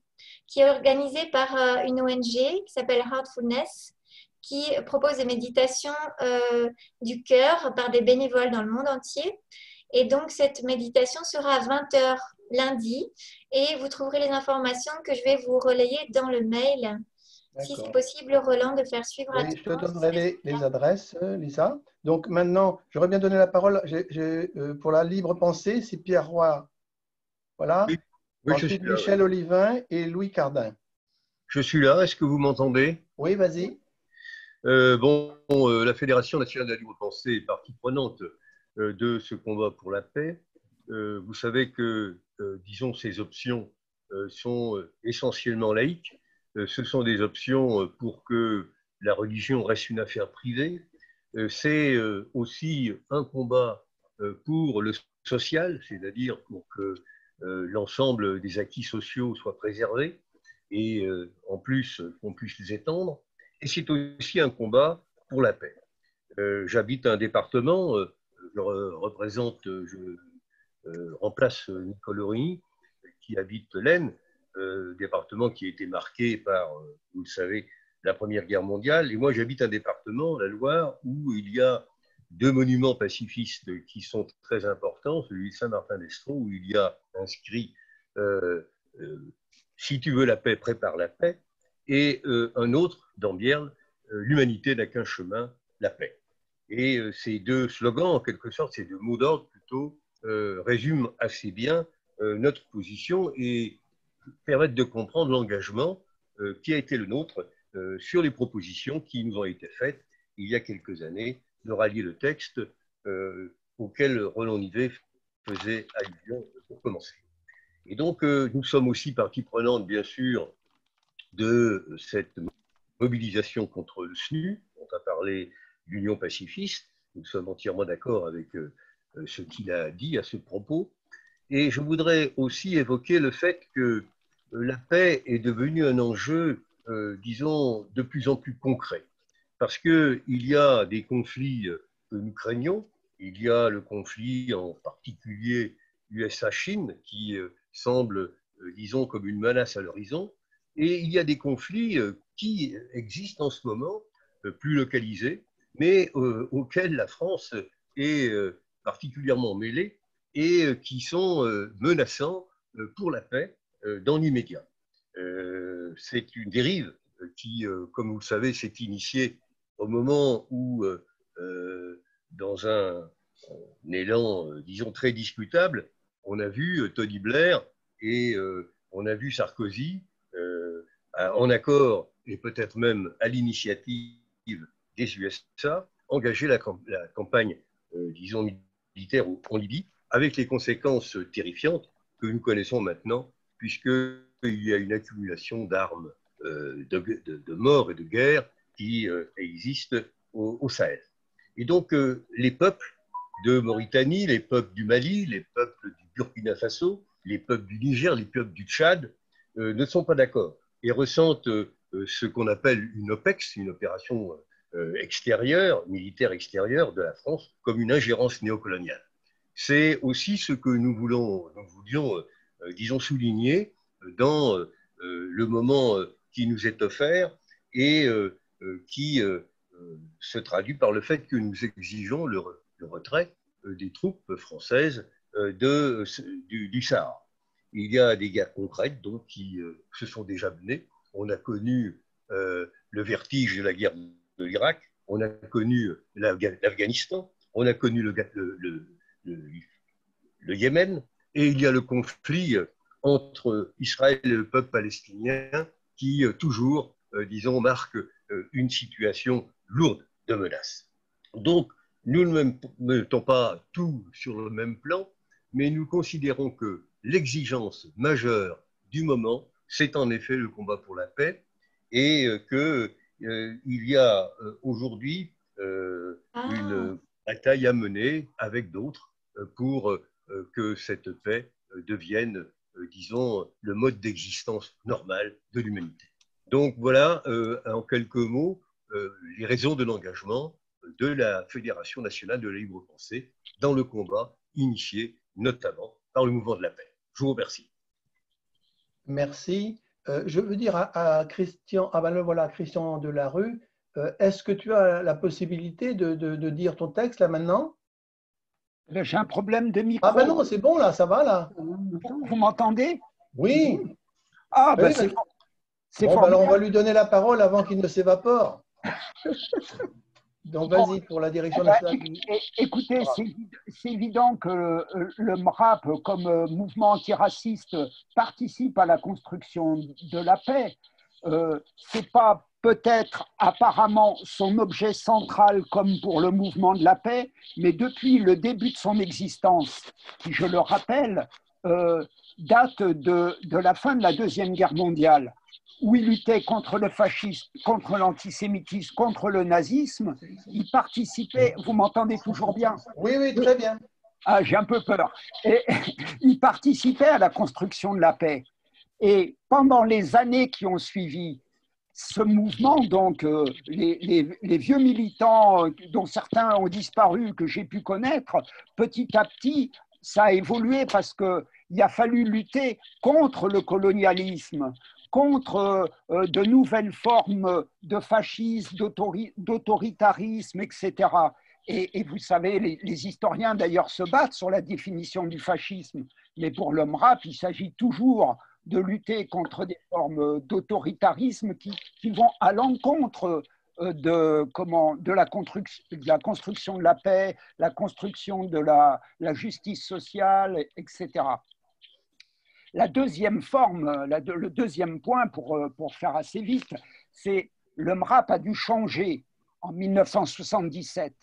qui est organisée par euh, une O N G qui s'appelle Heartfulness, qui propose des méditations euh, du cœur par des bénévoles dans le monde entier. Et donc, cette méditation sera à vingt heures lundi. Et vous trouverez les informations que je vais vous relayer dans le mail. Si c'est possible, Roland, de faire suivre oui, à tout le monde. Je te donnerai les, les adresses, Lisa. Donc, maintenant, j'aurais bien donné la parole j'ai, j'ai, euh, pour la Libre-Pensée. C'est Pierre Roy. Voilà. Oui. Oui, Ensuite, je suis Michel là. Olivin et Louis Cardin. Je suis là. Est-ce que vous m'entendez? Oui, vas-y. Euh, bon, euh, la Fédération nationale de la libre-pensée est partie prenante euh, de ce combat pour la paix. Euh, vous savez que, euh, disons, ces options euh, sont essentiellement laïques. Euh, ce sont des options pour que la religion reste une affaire privée. Euh, c'est euh, aussi un combat euh, pour le social, c'est-à-dire pour que euh, l'ensemble des acquis sociaux soient préservés et, euh, en plus, qu'on puisse les étendre. Et c'est aussi un combat pour la paix. Euh, j'habite un département, euh, je représente, je euh, remplace Nicolorini, qui habite l'Aisne, euh, département qui a été marqué par, euh, vous le savez, la Première Guerre mondiale. Et moi, j'habite un département, la Loire, où il y a deux monuments pacifistes qui sont très importants, celui de Saint-Martin-d'Estros, où il y a inscrit euh, euh, « Si tu veux la paix, prépare la paix ». Et euh, un autre, d'Ambierle, euh, l'humanité n'a qu'un chemin, la paix. Et euh, ces deux slogans, en quelque sorte, ces deux mots d'ordre plutôt, euh, résument assez bien euh, notre position et permettent de comprendre l'engagement euh, qui a été le nôtre euh, sur les propositions qui nous ont été faites il y a quelques années de rallier le texte euh, auquel Roland Nivet faisait allusion pour commencer. Et donc, euh, nous sommes aussi partie prenante, bien sûr, de cette mobilisation contre le S N U, dont a parlé l'Union pacifiste. Nous sommes entièrement d'accord avec ce qu'il a dit à ce propos. Et je voudrais aussi évoquer le fait que la paix est devenue un enjeu, euh, disons, de plus en plus concret. Parce qu'il y a des conflits que nous craignons. Il y a le conflit en particulier U S A Chine qui semble, disons, comme une menace à l'horizon. Et il y a des conflits qui existent en ce moment, plus localisés, mais auxquels la France est particulièrement mêlée et qui sont menaçants pour la paix dans l'immédiat. C'est une dérive qui, comme vous le savez, s'est initiée au moment où, dans un élan, disons, très discutable, on a vu Tony Blair et on a vu Sarkozy en accord et peut-être même à l'initiative des U S A engager la, la campagne, euh, disons, militaire en Libye, avec les conséquences terrifiantes que nous connaissons maintenant, puisqu'il y a une accumulation d'armes, euh, de, de, de morts et de guerres qui euh, existe au, au Sahel. Et donc, euh, les peuples de Mauritanie, les peuples du Mali, les peuples du Burkina Faso, les peuples du Niger, les peuples du Tchad euh, ne sont pas d'accord et ressentent euh, ce qu'on appelle une OPEX, une opération euh, extérieure, militaire extérieure de la France, comme une ingérence néocoloniale. C'est aussi ce que nous voulons, nous voulions, euh, disons, souligner dans euh, le moment qui nous est offert et euh, qui euh, se traduit par le fait que nous exigeons le, le retrait des troupes françaises de, du, du Sahara. Il y a des guerres concrètes donc, qui euh, se sont déjà menées. On a connu euh, le vertige de la guerre de l'Irak, on a connu l'Afghanistan, on a connu le, le, le, le, le Yémen, et il y a le conflit entre Israël et le peuple palestinien qui euh, toujours, euh, disons, marque euh, une situation lourde de menaces. Donc, nous ne mettons pas tout sur le même plan, mais nous considérons que l'exigence majeure du moment, c'est en effet le combat pour la paix, et qu'il euh, y a aujourd'hui euh, ah. une bataille à mener avec d'autres pour euh, que cette paix devienne, euh, disons, le mode d'existence normal de l'humanité. Donc voilà, euh, en quelques mots, euh, les raisons de l'engagement de la Fédération nationale de la libre-pensée dans le combat initié notamment par le mouvement de la paix. Je vous remercie. Merci. Euh, je veux dire à, à Christian, ah ben le voilà, Christian Delarue, euh, est-ce que tu as la possibilité de, de, de dire ton texte là maintenant? J'ai un problème de micro. Ah ben non, c'est bon là, ça va là. Vous m'entendez? Oui. Ah ben oui, c'est bon. Bon, bon, ben, on va lui donner la parole avant qu'il ne s'évapore. Donc vas-y pour la direction nationale. Écoutez, c'est évident que le M R A P, comme mouvement antiraciste, participe à la construction de la paix. Euh, Ce n'est pas peut-être apparemment son objet central comme pour le mouvement de la paix, mais depuis le début de son existence, qui, je le rappelle, euh, date de, de la fin de la Deuxième Guerre mondiale, où il luttait contre le fascisme, contre l'antisémitisme, contre le nazisme, il participait, vous m'entendez toujours bien? Oui, oui, très bien. Ah, j'ai un peu peur. Et, il participait à la construction de la paix. Et pendant les années qui ont suivi, ce mouvement, donc euh, les, les, les vieux militants euh, dont certains ont disparu, que j'ai pu connaître, petit à petit, ça a évolué parce qu'il a fallu lutter contre le colonialisme, contre euh, de nouvelles formes de fascisme, d'autoritarisme, et cetera. Et, et vous savez, les, les historiens d'ailleurs se battent sur la définition du fascisme, mais pour le M R A P, il s'agit toujours de lutter contre des formes d'autoritarisme qui, qui vont à l'encontre euh, de, comment, de, la de la construction de la paix, la construction de la, la justice sociale, et cetera. La deuxième forme, la de, le deuxième point pour, pour faire assez vite, c'est le M R A P a dû changer en mille neuf cent soixante-dix-sept.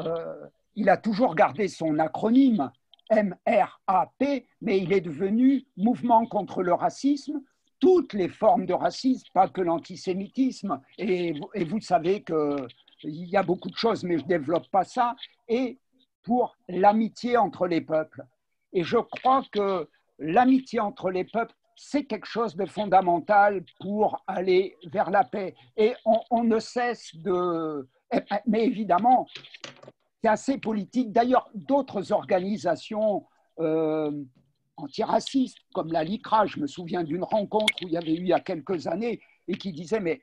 Euh, il a toujours gardé son acronyme M R A P, mais il est devenu Mouvement contre le racisme, toutes les formes de racisme, pas que l'antisémitisme, et, et vous savez qu'il y a beaucoup de choses, mais je ne développe pas ça, et pour l'amitié entre les peuples. Et je crois que l'amitié entre les peuples, c'est quelque chose de fondamental pour aller vers la paix. Et on, on ne cesse de… Mais évidemment, c'est assez politique. D'ailleurs, d'autres organisations euh, antiracistes, comme la LICRA, je me souviens d'une rencontre où il y avait eu il y a quelques années, et qui disaient « Mais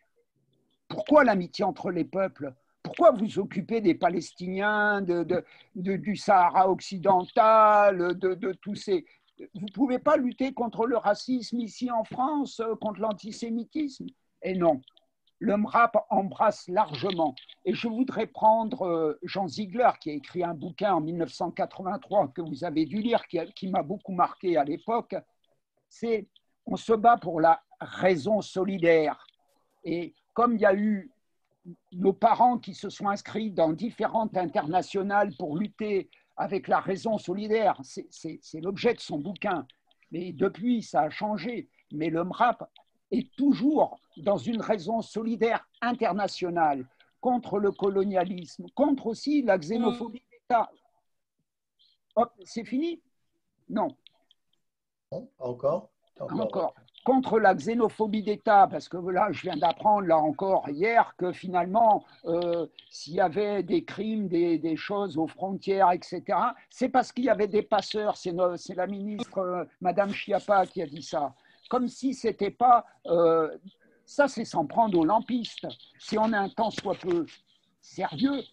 pourquoi l'amitié entre les peuples ? Pourquoi vous occupez des Palestiniens, de, de, de, du Sahara occidental, de, de tous ces… » Vous ne pouvez pas lutter contre le racisme ici en France, contre l'antisémitisme. Et non, le M R A P embrasse largement. Et je voudrais prendre Jean Ziegler, qui a écrit un bouquin en mille neuf cent quatre-vingt-trois que vous avez dû lire, qui m'a beaucoup marqué à l'époque. C'est « On se bat pour la raison solidaire ». Et comme il y a eu nos parents qui se sont inscrits dans différentes internationales pour lutter avec la raison solidaire, c'est l'objet de son bouquin. Mais depuis, ça a changé. Mais le M R A P est toujours dans une raison solidaire internationale contre le colonialisme, contre aussi la xénophobie d'État. Hop, c'est fini? Non. Encore, encore. Encore. Contre la xénophobie d'État, parce que là, je viens d'apprendre, là encore, hier, que finalement, euh, s'il y avait des crimes, des, des choses aux frontières, et cetera, c'est parce qu'il y avait des passeurs. C'est la ministre, euh, Madame Chiappa, qui a dit ça. Comme si c'était pas… Euh, ça, c'est s'en prendre aux lampistes. Si on a un temps soit peu sérieux,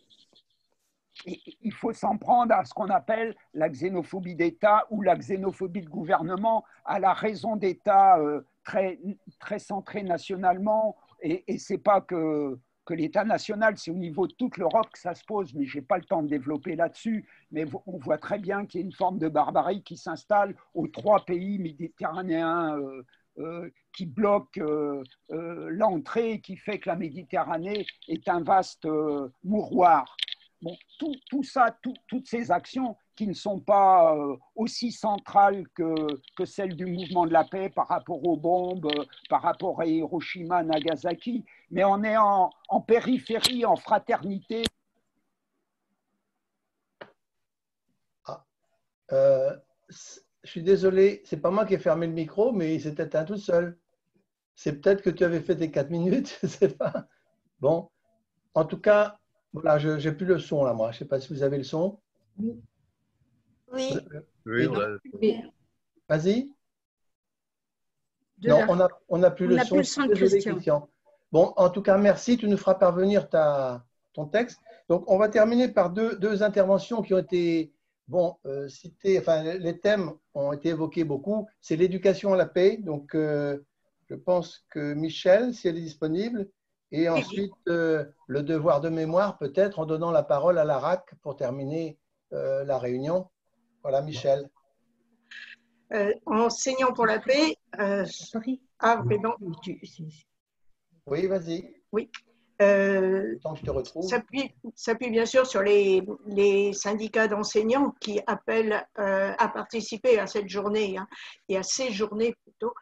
et il faut s'en prendre à ce qu'on appelle la xénophobie d'État ou la xénophobie de gouvernement, à la raison d'État euh, très, très centrée nationalement. Et, et ce n'est pas que, que l'État national, c'est au niveau de toute l'Europe que ça se pose, mais je n'ai pas le temps de développer là-dessus. Mais on voit très bien qu'il y a une forme de barbarie qui s'installe aux trois pays méditerranéens euh, euh, qui bloquent euh, euh, l'entrée, qui fait que la Méditerranée est un vaste euh, mouroir. Bon, tout, tout ça, tout, toutes ces actions qui ne sont pas euh, aussi centrales que, que celles du mouvement de la paix par rapport aux bombes, par rapport à Hiroshima, Nagasaki, mais on est en, en périphérie, en fraternité. Ah, euh, je suis désolé, c'est pas moi qui ai fermé le micro, mais il s'est éteint tout seul. C'est peut-être que tu avais fait tes quatre minutes, je ne sais pas. Bon, en tout cas… Voilà, je n'ai plus le son là, moi. Je ne sais pas si vous avez le son. Oui. Oui. Oui. Vas-y. Non, la... on n'a plus on le a son. Plus le son de Christian. Christian. Bon, en tout cas, merci. Tu nous feras parvenir ta, ton texte. Donc, on va terminer par deux, deux interventions qui ont été bon, euh, citées. Enfin, les thèmes ont été évoqués beaucoup. C'est l'éducation à la paix. Donc, euh, je pense que Michel, si elle est disponible… Et ensuite, euh, le devoir de mémoire, peut-être, en donnant la parole à la R A C pour terminer euh, la réunion. Voilà, Michel. Euh, enseignants pour la paix. Euh, ah, mais non. Tu... Oui, vas-y. Oui. Euh, Tant que je te retrouve. S'appuie, s'appuie bien sûr sur les, les syndicats d'enseignants qui appellent euh, à participer à cette journée, hein, et à ces journées plutôt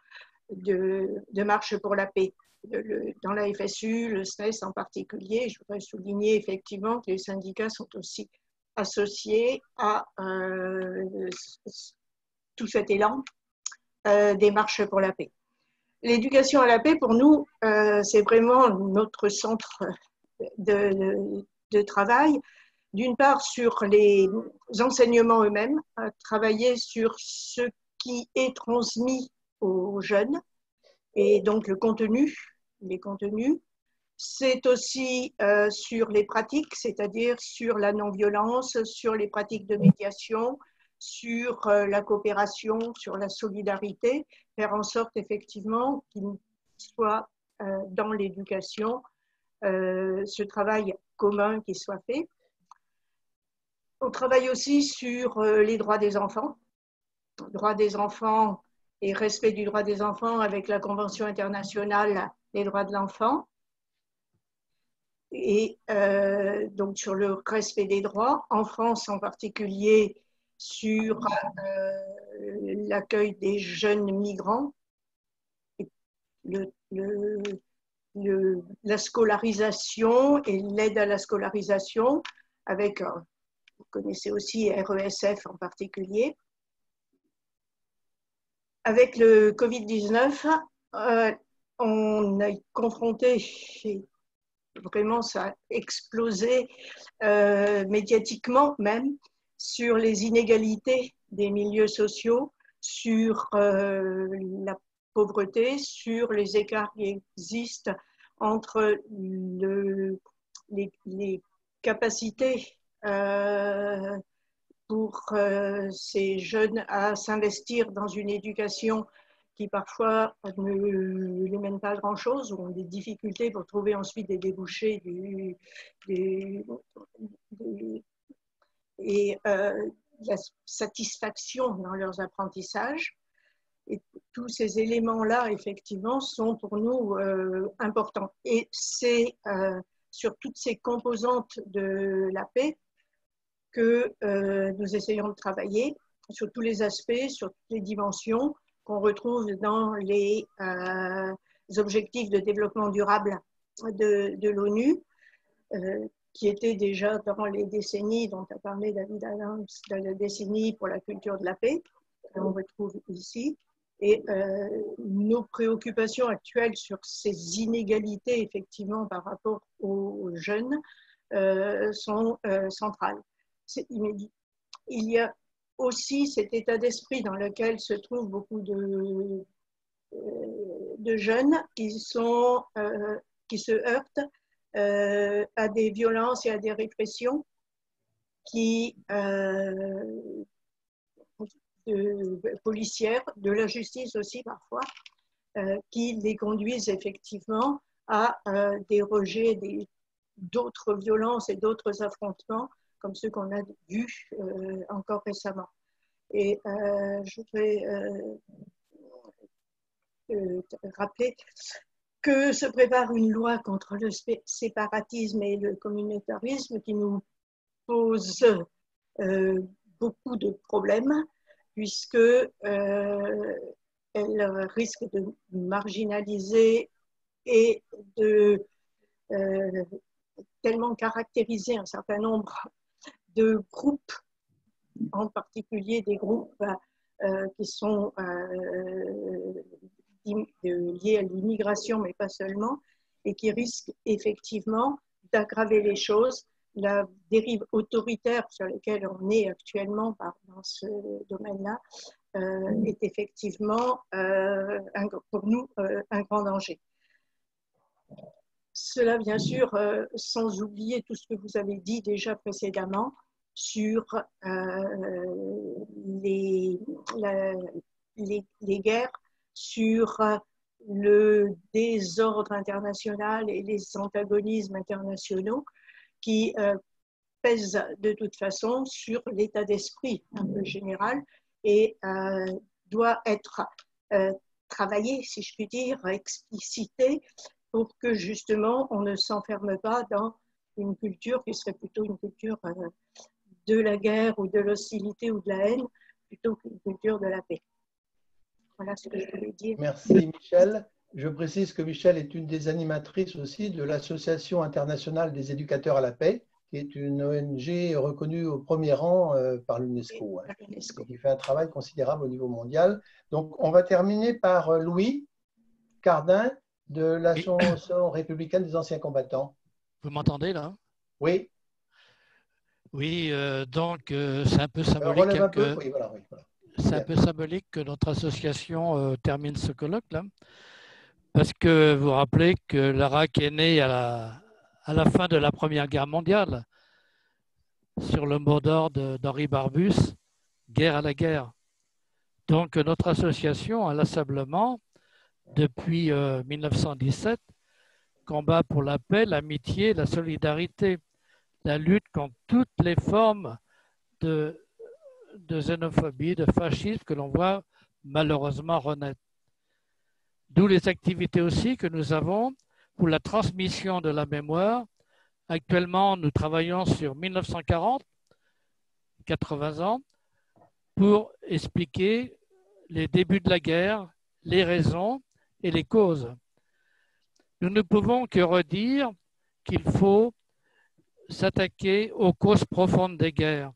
de, de marche pour la paix. Le, dans la F S U, le S N E S en particulier, je voudrais souligner effectivement que les syndicats sont aussi associés à euh, tout cet élan euh, des marches pour la paix. L'éducation à la paix, pour nous, euh, c'est vraiment notre centre de, de, de travail. D'une part, sur les enseignements eux-mêmes, à travailler sur ce qui est transmis aux jeunes, et donc le contenu, les contenus, c'est aussi euh, sur les pratiques, c'est-à-dire sur la non-violence, sur les pratiques de médiation, sur euh, la coopération, sur la solidarité, faire en sorte effectivement qu'il soit euh, dans l'éducation euh, ce travail commun qui soit fait. On travaille aussi sur euh, les droits des enfants, droits des enfants, et respect du droit des enfants avec la Convention internationale des droits de l'enfant, et euh, donc sur le respect des droits, en France en particulier sur euh, l'accueil des jeunes migrants, le, le, le, la scolarisation et l'aide à la scolarisation, avec, vous connaissez aussi R E S F en particulier. Avec le Covid dix-neuf, euh, on est confronté, vraiment ça a explosé euh, médiatiquement même, sur les inégalités des milieux sociaux, sur euh, la pauvreté, sur les écarts qui existent entre le, les, les capacités euh, pour euh, ces jeunes à s'investir dans une éducation qui parfois ne les mène pas à grand-chose, ou ont des difficultés pour trouver ensuite des débouchés. Du, des, des, et euh, la satisfaction dans leurs apprentissages. Et tous ces éléments-là, effectivement, sont pour nous euh, importants. Et c'est euh, sur toutes ces composantes de la paix que euh, nous essayons de travailler, sur tous les aspects, sur toutes les dimensions qu'on retrouve dans les euh, objectifs de développement durable de, de l'ONU, euh, qui étaient déjà dans les décennies dont a parlé David Adams, dans la décennie pour la culture de la paix, que l'on retrouve ici. Et euh, nos préoccupations actuelles sur ces inégalités, effectivement, par rapport aux jeunes, euh, sont euh, centrales. C'est immédiat. Il y a aussi cet état d'esprit dans lequel se trouvent beaucoup de, de jeunes qui, sont, euh, qui se heurtent euh, à des violences et à des répressions qui... Euh, De policières, de la justice aussi parfois, euh, qui les conduisent effectivement à euh, des rejets d'autres violences et d'autres affrontements comme ceux qu'on a vus euh, encore récemment. Et euh, je voudrais euh, euh, rappeler que se prépare une loi contre le séparatisme et le communautarisme qui nous pose euh, beaucoup de problèmes, puisque euh, elle risque de marginaliser et de euh, tellement caractériser un certain nombre de groupes, en particulier des groupes euh, qui sont euh, liés à l'immigration, mais pas seulement, et qui risquent effectivement d'aggraver les choses. La dérive autoritaire sur laquelle on est actuellement dans ce domaine-là euh, est effectivement euh, un, pour nous euh, un grand danger. Cela, bien sûr, euh, sans oublier tout ce que vous avez dit déjà précédemment sur euh, les, la, les, les guerres, sur le désordre international et les antagonismes internationaux, qui euh, pèse de toute façon sur l'état d'esprit un peu général et euh, doit être euh, travaillé, si je puis dire, explicité, pour que justement on ne s'enferme pas dans une culture qui serait plutôt une culture euh, de la guerre ou de l'hostilité ou de la haine, plutôt qu'une culture de la paix. Voilà ce que je voulais dire. Merci Michel. Je précise que Michel est une des animatrices aussi de l'Association internationale des éducateurs à la paix, qui est une O N G reconnue au premier rang par l'UNESCO, hein, qui fait un travail considérable au niveau mondial. Donc, on va terminer par Louis Cardin de l'Association républicaine des anciens combattants. Vous m'entendez là? Oui. Oui, euh, donc euh, c'est un peu symbolique. Relève un peu, que... oui, voilà, oui, voilà. C'est un peu symbolique que notre association euh, termine ce colloque là. Parce que vous vous rappelez que l'A R A C est née à la, à la fin de la Première Guerre mondiale, sur le mot d'ordre d'Henri Barbusse, guerre à la guerre. Donc notre association, inlassablement, depuis euh, mille neuf cent dix-sept, combat pour la paix, l'amitié, la solidarité, la lutte contre toutes les formes de, de xénophobie, de fascisme que l'on voit malheureusement renaître. D'où les activités aussi que nous avons pour la transmission de la mémoire. Actuellement, nous travaillons sur mille neuf cent quarante, quatre-vingts ans, pour expliquer les débuts de la guerre, les raisons et les causes. Nous ne pouvons que redire qu'il faut s'attaquer aux causes profondes des guerres.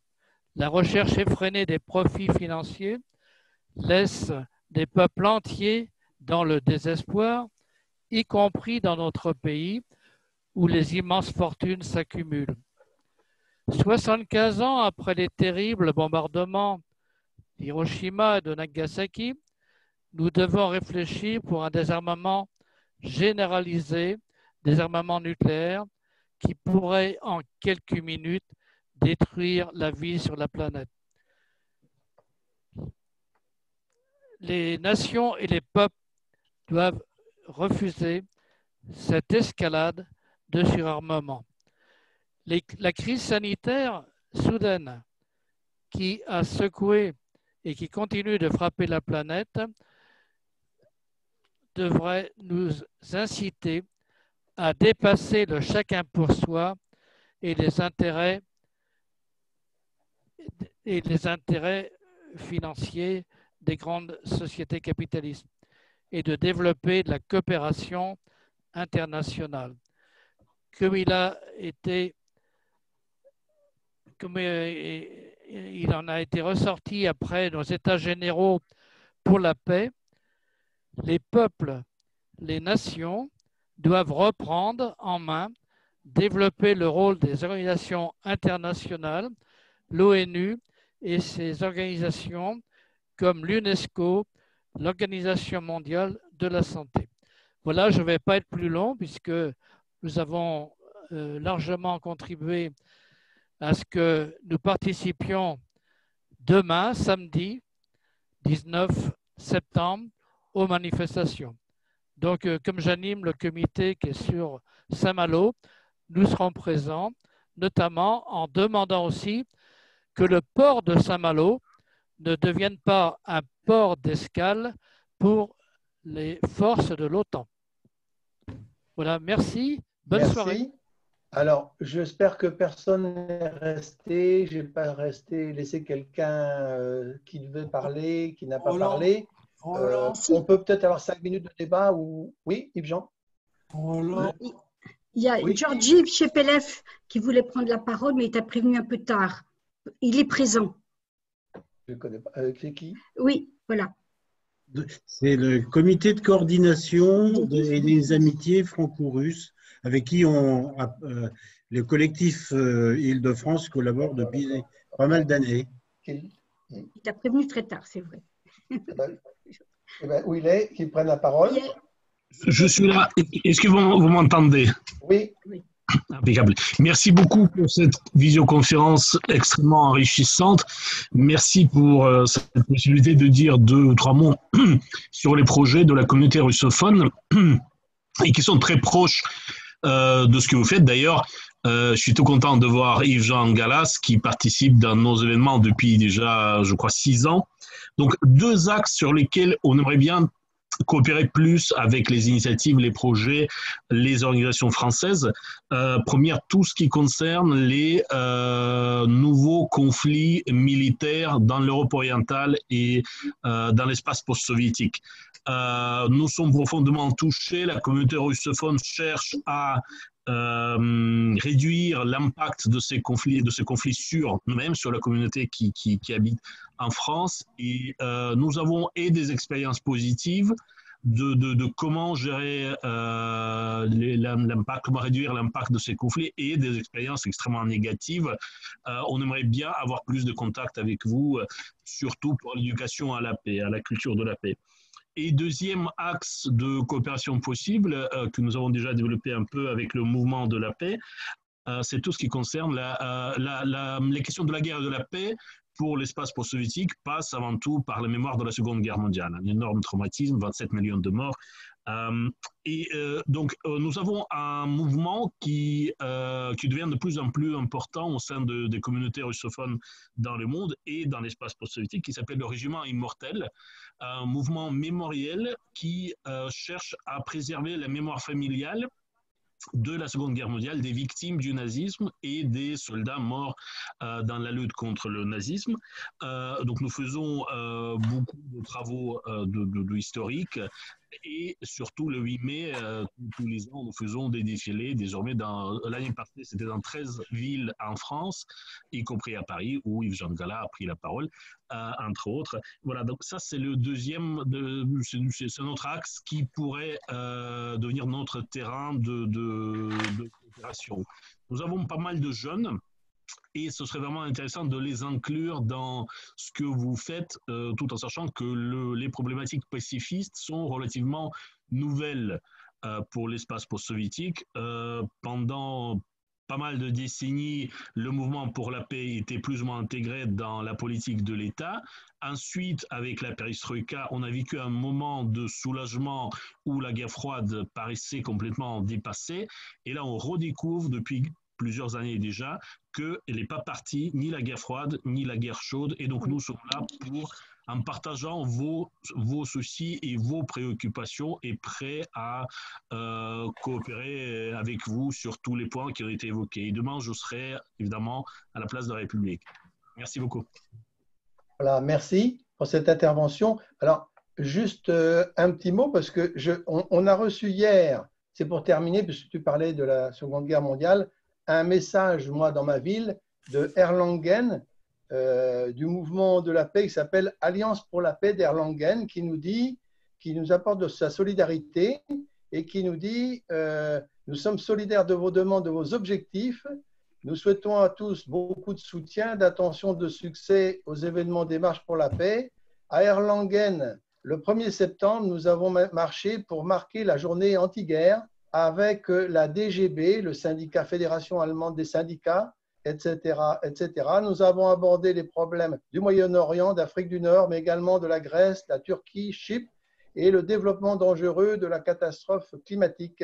La recherche effrénée des profits financiers laisse des peuples entiers dans le désespoir, y compris dans notre pays où les immenses fortunes s'accumulent. soixante-quinze ans après les terribles bombardements d'Hiroshima et de Nagasaki, nous devons réfléchir pour un désarmement généralisé, désarmement nucléaire, qui pourrait en quelques minutes détruire la vie sur la planète. Les nations et les peuples doivent refuser cette escalade de surarmement. Les, la crise sanitaire soudaine qui a secoué et qui continue de frapper la planète devrait nous inciter à dépasser le chacun pour soi et les intérêts, et les intérêts financiers des grandes sociétés capitalistes et de développer de la coopération internationale. Comme il a été, comme il en a été ressorti après nos États généraux pour la paix, les peuples, les nations doivent reprendre en main, développer le rôle des organisations internationales, l'ONU et ses organisations comme l'UNESCO, l'Organisation mondiale de la santé. Voilà, je ne vais pas être plus long puisque nous avons euh, largement contribué à ce que nous participions demain, samedi dix-neuf septembre, aux manifestations. Donc, euh, comme j'anime le comité qui est sur Saint-Malo, nous serons présents, notamment en demandant aussi que le port de Saint-Malo ne devienne pas un port d'escale pour les forces de l'OTAN. Voilà, merci. Bonne merci. soirée. Alors, j'espère que personne n'est resté. Je n'ai pas resté, laissé quelqu'un qui devait parler, qui n'a pas Roland. parlé. Roland. Euh, on peut peut-être avoir cinq minutes de débat. Ou... Oui, Yves-Jean. Roland. Il y a oui. Georgie chez P L F qui voulait prendre la parole, mais il t'a prévenu un peu tard. Il est présent. Je ne connais pas. Euh, c'est qui? Oui, voilà. C'est le comité de coordination des, des amitiés franco-russes avec qui on, euh, le collectif euh, Île-de-France collabore depuis pas mal d'années. Il t'a prévenu très tard, c'est vrai. Eh ben, eh ben, où il est? Qu'il prenne la parole. Je suis là. Est-ce que vous, vous m'entendez? Oui. Oui. Impeccable. Merci beaucoup pour cette visioconférence extrêmement enrichissante. Merci pour euh, cette possibilité de dire deux ou trois mots sur les projets de la communauté russophone et qui sont très proches euh, de ce que vous faites. D'ailleurs, euh, je suis tout content de voir Yves-Jean Gallas qui participe dans nos événements depuis déjà, je crois, six ans. Donc, deux axes sur lesquels on aimerait bien coopérer plus avec les initiatives, les projets, les organisations françaises. Euh, première, tout ce qui concerne les euh, nouveaux conflits militaires dans l'Europe orientale et euh, dans l'espace post-soviétique. Euh, nous sommes profondément touchés, la communauté russophone cherche à Euh, réduire l'impact de ces conflits, de ces conflits sur nous-mêmes, sur la communauté qui, qui, qui habite en France. Et euh, nous avons et des expériences positives de, de, de comment gérer euh, l'impact, comment réduire l'impact de ces conflits et des expériences extrêmement négatives. Euh, on aimerait bien avoir plus de contacts avec vous, surtout pour l'éducation à la paix, à la culture de la paix. Et deuxième axe de coopération possible, euh, que nous avons déjà développé un peu avec le mouvement de la paix, euh, c'est tout ce qui concerne la, euh, la, la, les questions de la guerre et de la paix pour l'espace post-soviétique passe avant tout par la mémoire de la Seconde Guerre mondiale, un énorme traumatisme, vingt-sept millions de morts. Euh, et euh, donc, euh, nous avons un mouvement qui, euh, qui devient de plus en plus important au sein de, des communautés russophones dans le monde et dans l'espace post-soviétique qui s'appelle le Régiment Immortel, un mouvement mémoriel qui euh, cherche à préserver la mémoire familiale de la Seconde Guerre mondiale, des victimes du nazisme et des soldats morts euh, dans la lutte contre le nazisme. Euh, donc nous faisons euh, beaucoup de travaux euh, de, de, de historiques et surtout le huit mai, euh, tous les ans, nous faisons des défilés. Désormais, l'année passée, c'était dans treize villes en France, y compris à Paris, où Yves-Jean Gallas a pris la parole, euh, entre autres. Voilà, donc ça, c'est le deuxième, de, c'est notre axe qui pourrait euh, devenir notre terrain de, de, de coopération. Nous avons pas mal de jeunes. Et ce serait vraiment intéressant de les inclure dans ce que vous faites, euh, tout en sachant que le, les problématiques pacifistes sont relativement nouvelles euh, pour l'espace post-soviétique. Euh, pendant pas mal de décennies, le mouvement pour la paix était plus ou moins intégré dans la politique de l'État. Ensuite, avec la perestroïka, on a vécu un moment de soulagement où la guerre froide paraissait complètement dépassée. Et là, on redécouvre depuis plusieurs années déjà qu'elle n'est pas partie, ni la guerre froide, ni la guerre chaude. Et donc, nous sommes là pour, en partageant vos, vos soucis et vos préoccupations, et prêts à euh, coopérer avec vous sur tous les points qui ont été évoqués. Et demain, je serai évidemment à la place de la République. Merci beaucoup. Voilà, merci pour cette intervention. Alors, juste un petit mot, parce que je, on, on a reçu hier, c'est pour terminer, puisque tu parlais de la Seconde Guerre mondiale, un message, moi, dans ma ville, de Erlangen, euh, du mouvement de la paix qui s'appelle Alliance pour la paix d'Erlangen, qui nous dit, qui nous apporte de sa solidarité et qui nous dit euh, « Nous sommes solidaires de vos demandes, de vos objectifs. Nous souhaitons à tous beaucoup de soutien, d'attention, de succès aux événements des Marches pour la paix. À Erlangen, le premier septembre, nous avons marché pour marquer la journée anti-guerre avec la D G B, le syndicat Fédération allemande des syndicats, et cetera, et cetera. Nous avons abordé les problèmes du Moyen-Orient, d'Afrique du Nord, mais également de la Grèce, la Turquie, Chypre et le développement dangereux de la catastrophe climatique.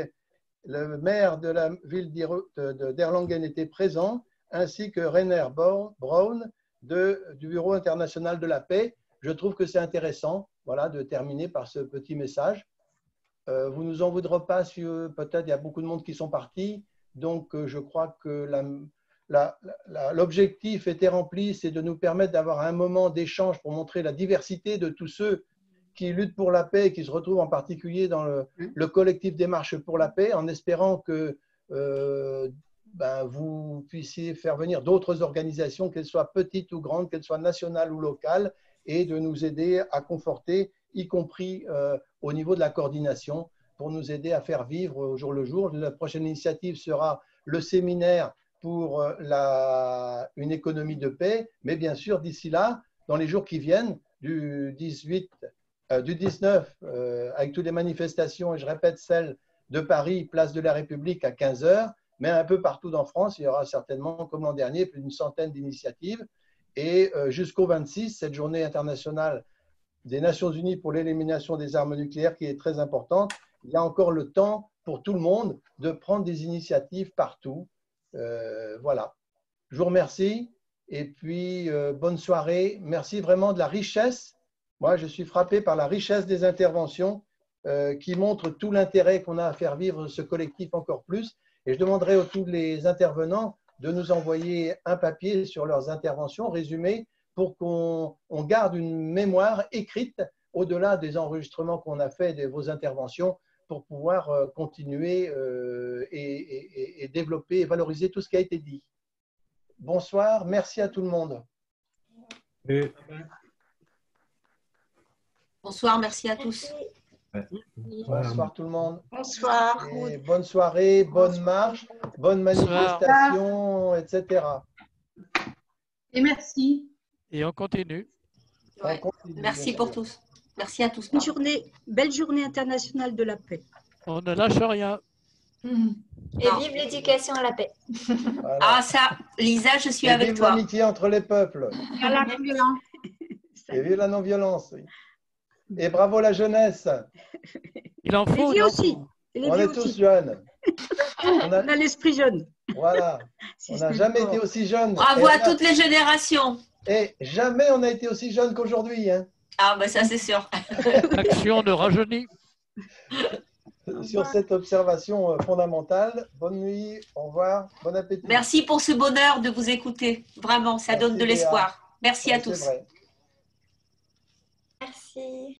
Le maire de la ville d'Erlangen était présent, ainsi que Rainer Braun de, du Bureau international de la paix. Je trouve que c'est intéressant, voilà, de terminer par ce petit message. Euh, vous ne nous en voudrez pas si euh, peut-être il y a beaucoup de monde qui sont partis. Donc, euh, je crois que l'objectif était rempli, c'est de nous permettre d'avoir un moment d'échange pour montrer la diversité de tous ceux qui luttent pour la paix et qui se retrouvent en particulier dans le, le collectif des Marches pour la paix, en espérant que euh, ben, vous puissiez faire venir d'autres organisations, qu'elles soient petites ou grandes, qu'elles soient nationales ou locales, et de nous aider à conforter, y compris euh, au niveau de la coordination, pour nous aider à faire vivre au jour le jour. La prochaine initiative sera le séminaire pour la, une économie de paix, mais bien sûr, d'ici là, dans les jours qui viennent, du dix-huit, euh, du dix-neuf, euh, avec toutes les manifestations, et je répète celle de Paris, place de la République à quinze heures, mais un peu partout dans France, il y aura certainement, comme l'an dernier, plus d'une centaine d'initiatives. Et jusqu'au vingt-six, cette journée internationale des Nations Unies pour l'élimination des armes nucléaires qui est très importante, il y a encore le temps pour tout le monde de prendre des initiatives partout. Euh, voilà. Je vous remercie et puis euh, bonne soirée. Merci vraiment de la richesse. Moi, je suis frappé par la richesse des interventions euh, qui montrent tout l'intérêt qu'on a à faire vivre ce collectif encore plus. Et je demanderai à tous les intervenants de nous envoyer un papier sur leurs interventions résumées pour qu'on on garde une mémoire écrite au-delà des enregistrements qu'on a fait de vos interventions pour pouvoir euh, continuer euh, et, et, et développer et valoriser tout ce qui a été dit. Bonsoir, merci à tout le monde. Et... Bonsoir, merci à tous. Bonsoir tout le monde. Bonsoir. Et bonne soirée, bonne marche, bonne manifestation, et cetera. Et merci. Et on continue. Ouais. On continue. Merci pour tous. Merci à tous. Une journée, belle journée internationale de la paix. On ne lâche rien. Mmh. Et non. Vive l'éducation à la paix. Voilà. Ah ça, Lisa, je suis et avec vive toi. Vive l'amitié entre les peuples. Et vive la non-violence. Et vive la non-violence. Oui. Et bravo la jeunesse. Il en faut. Les vieux aussi. Les on est aussi. Tous jeunes. On a, a l'esprit jeune. Voilà. Si on n'a jamais été aussi jeune. Bravo et à là... toutes les générations. Et jamais on a été aussi jeune qu'aujourd'hui. Hein. Ah ben ça c'est sûr. Action de rajeunir. Sur cette observation fondamentale, bonne nuit, au revoir, bon appétit. Merci pour ce bonheur de vous écouter. Vraiment, ça Merci donne de l'espoir. Merci à tous. Vrai. Merci.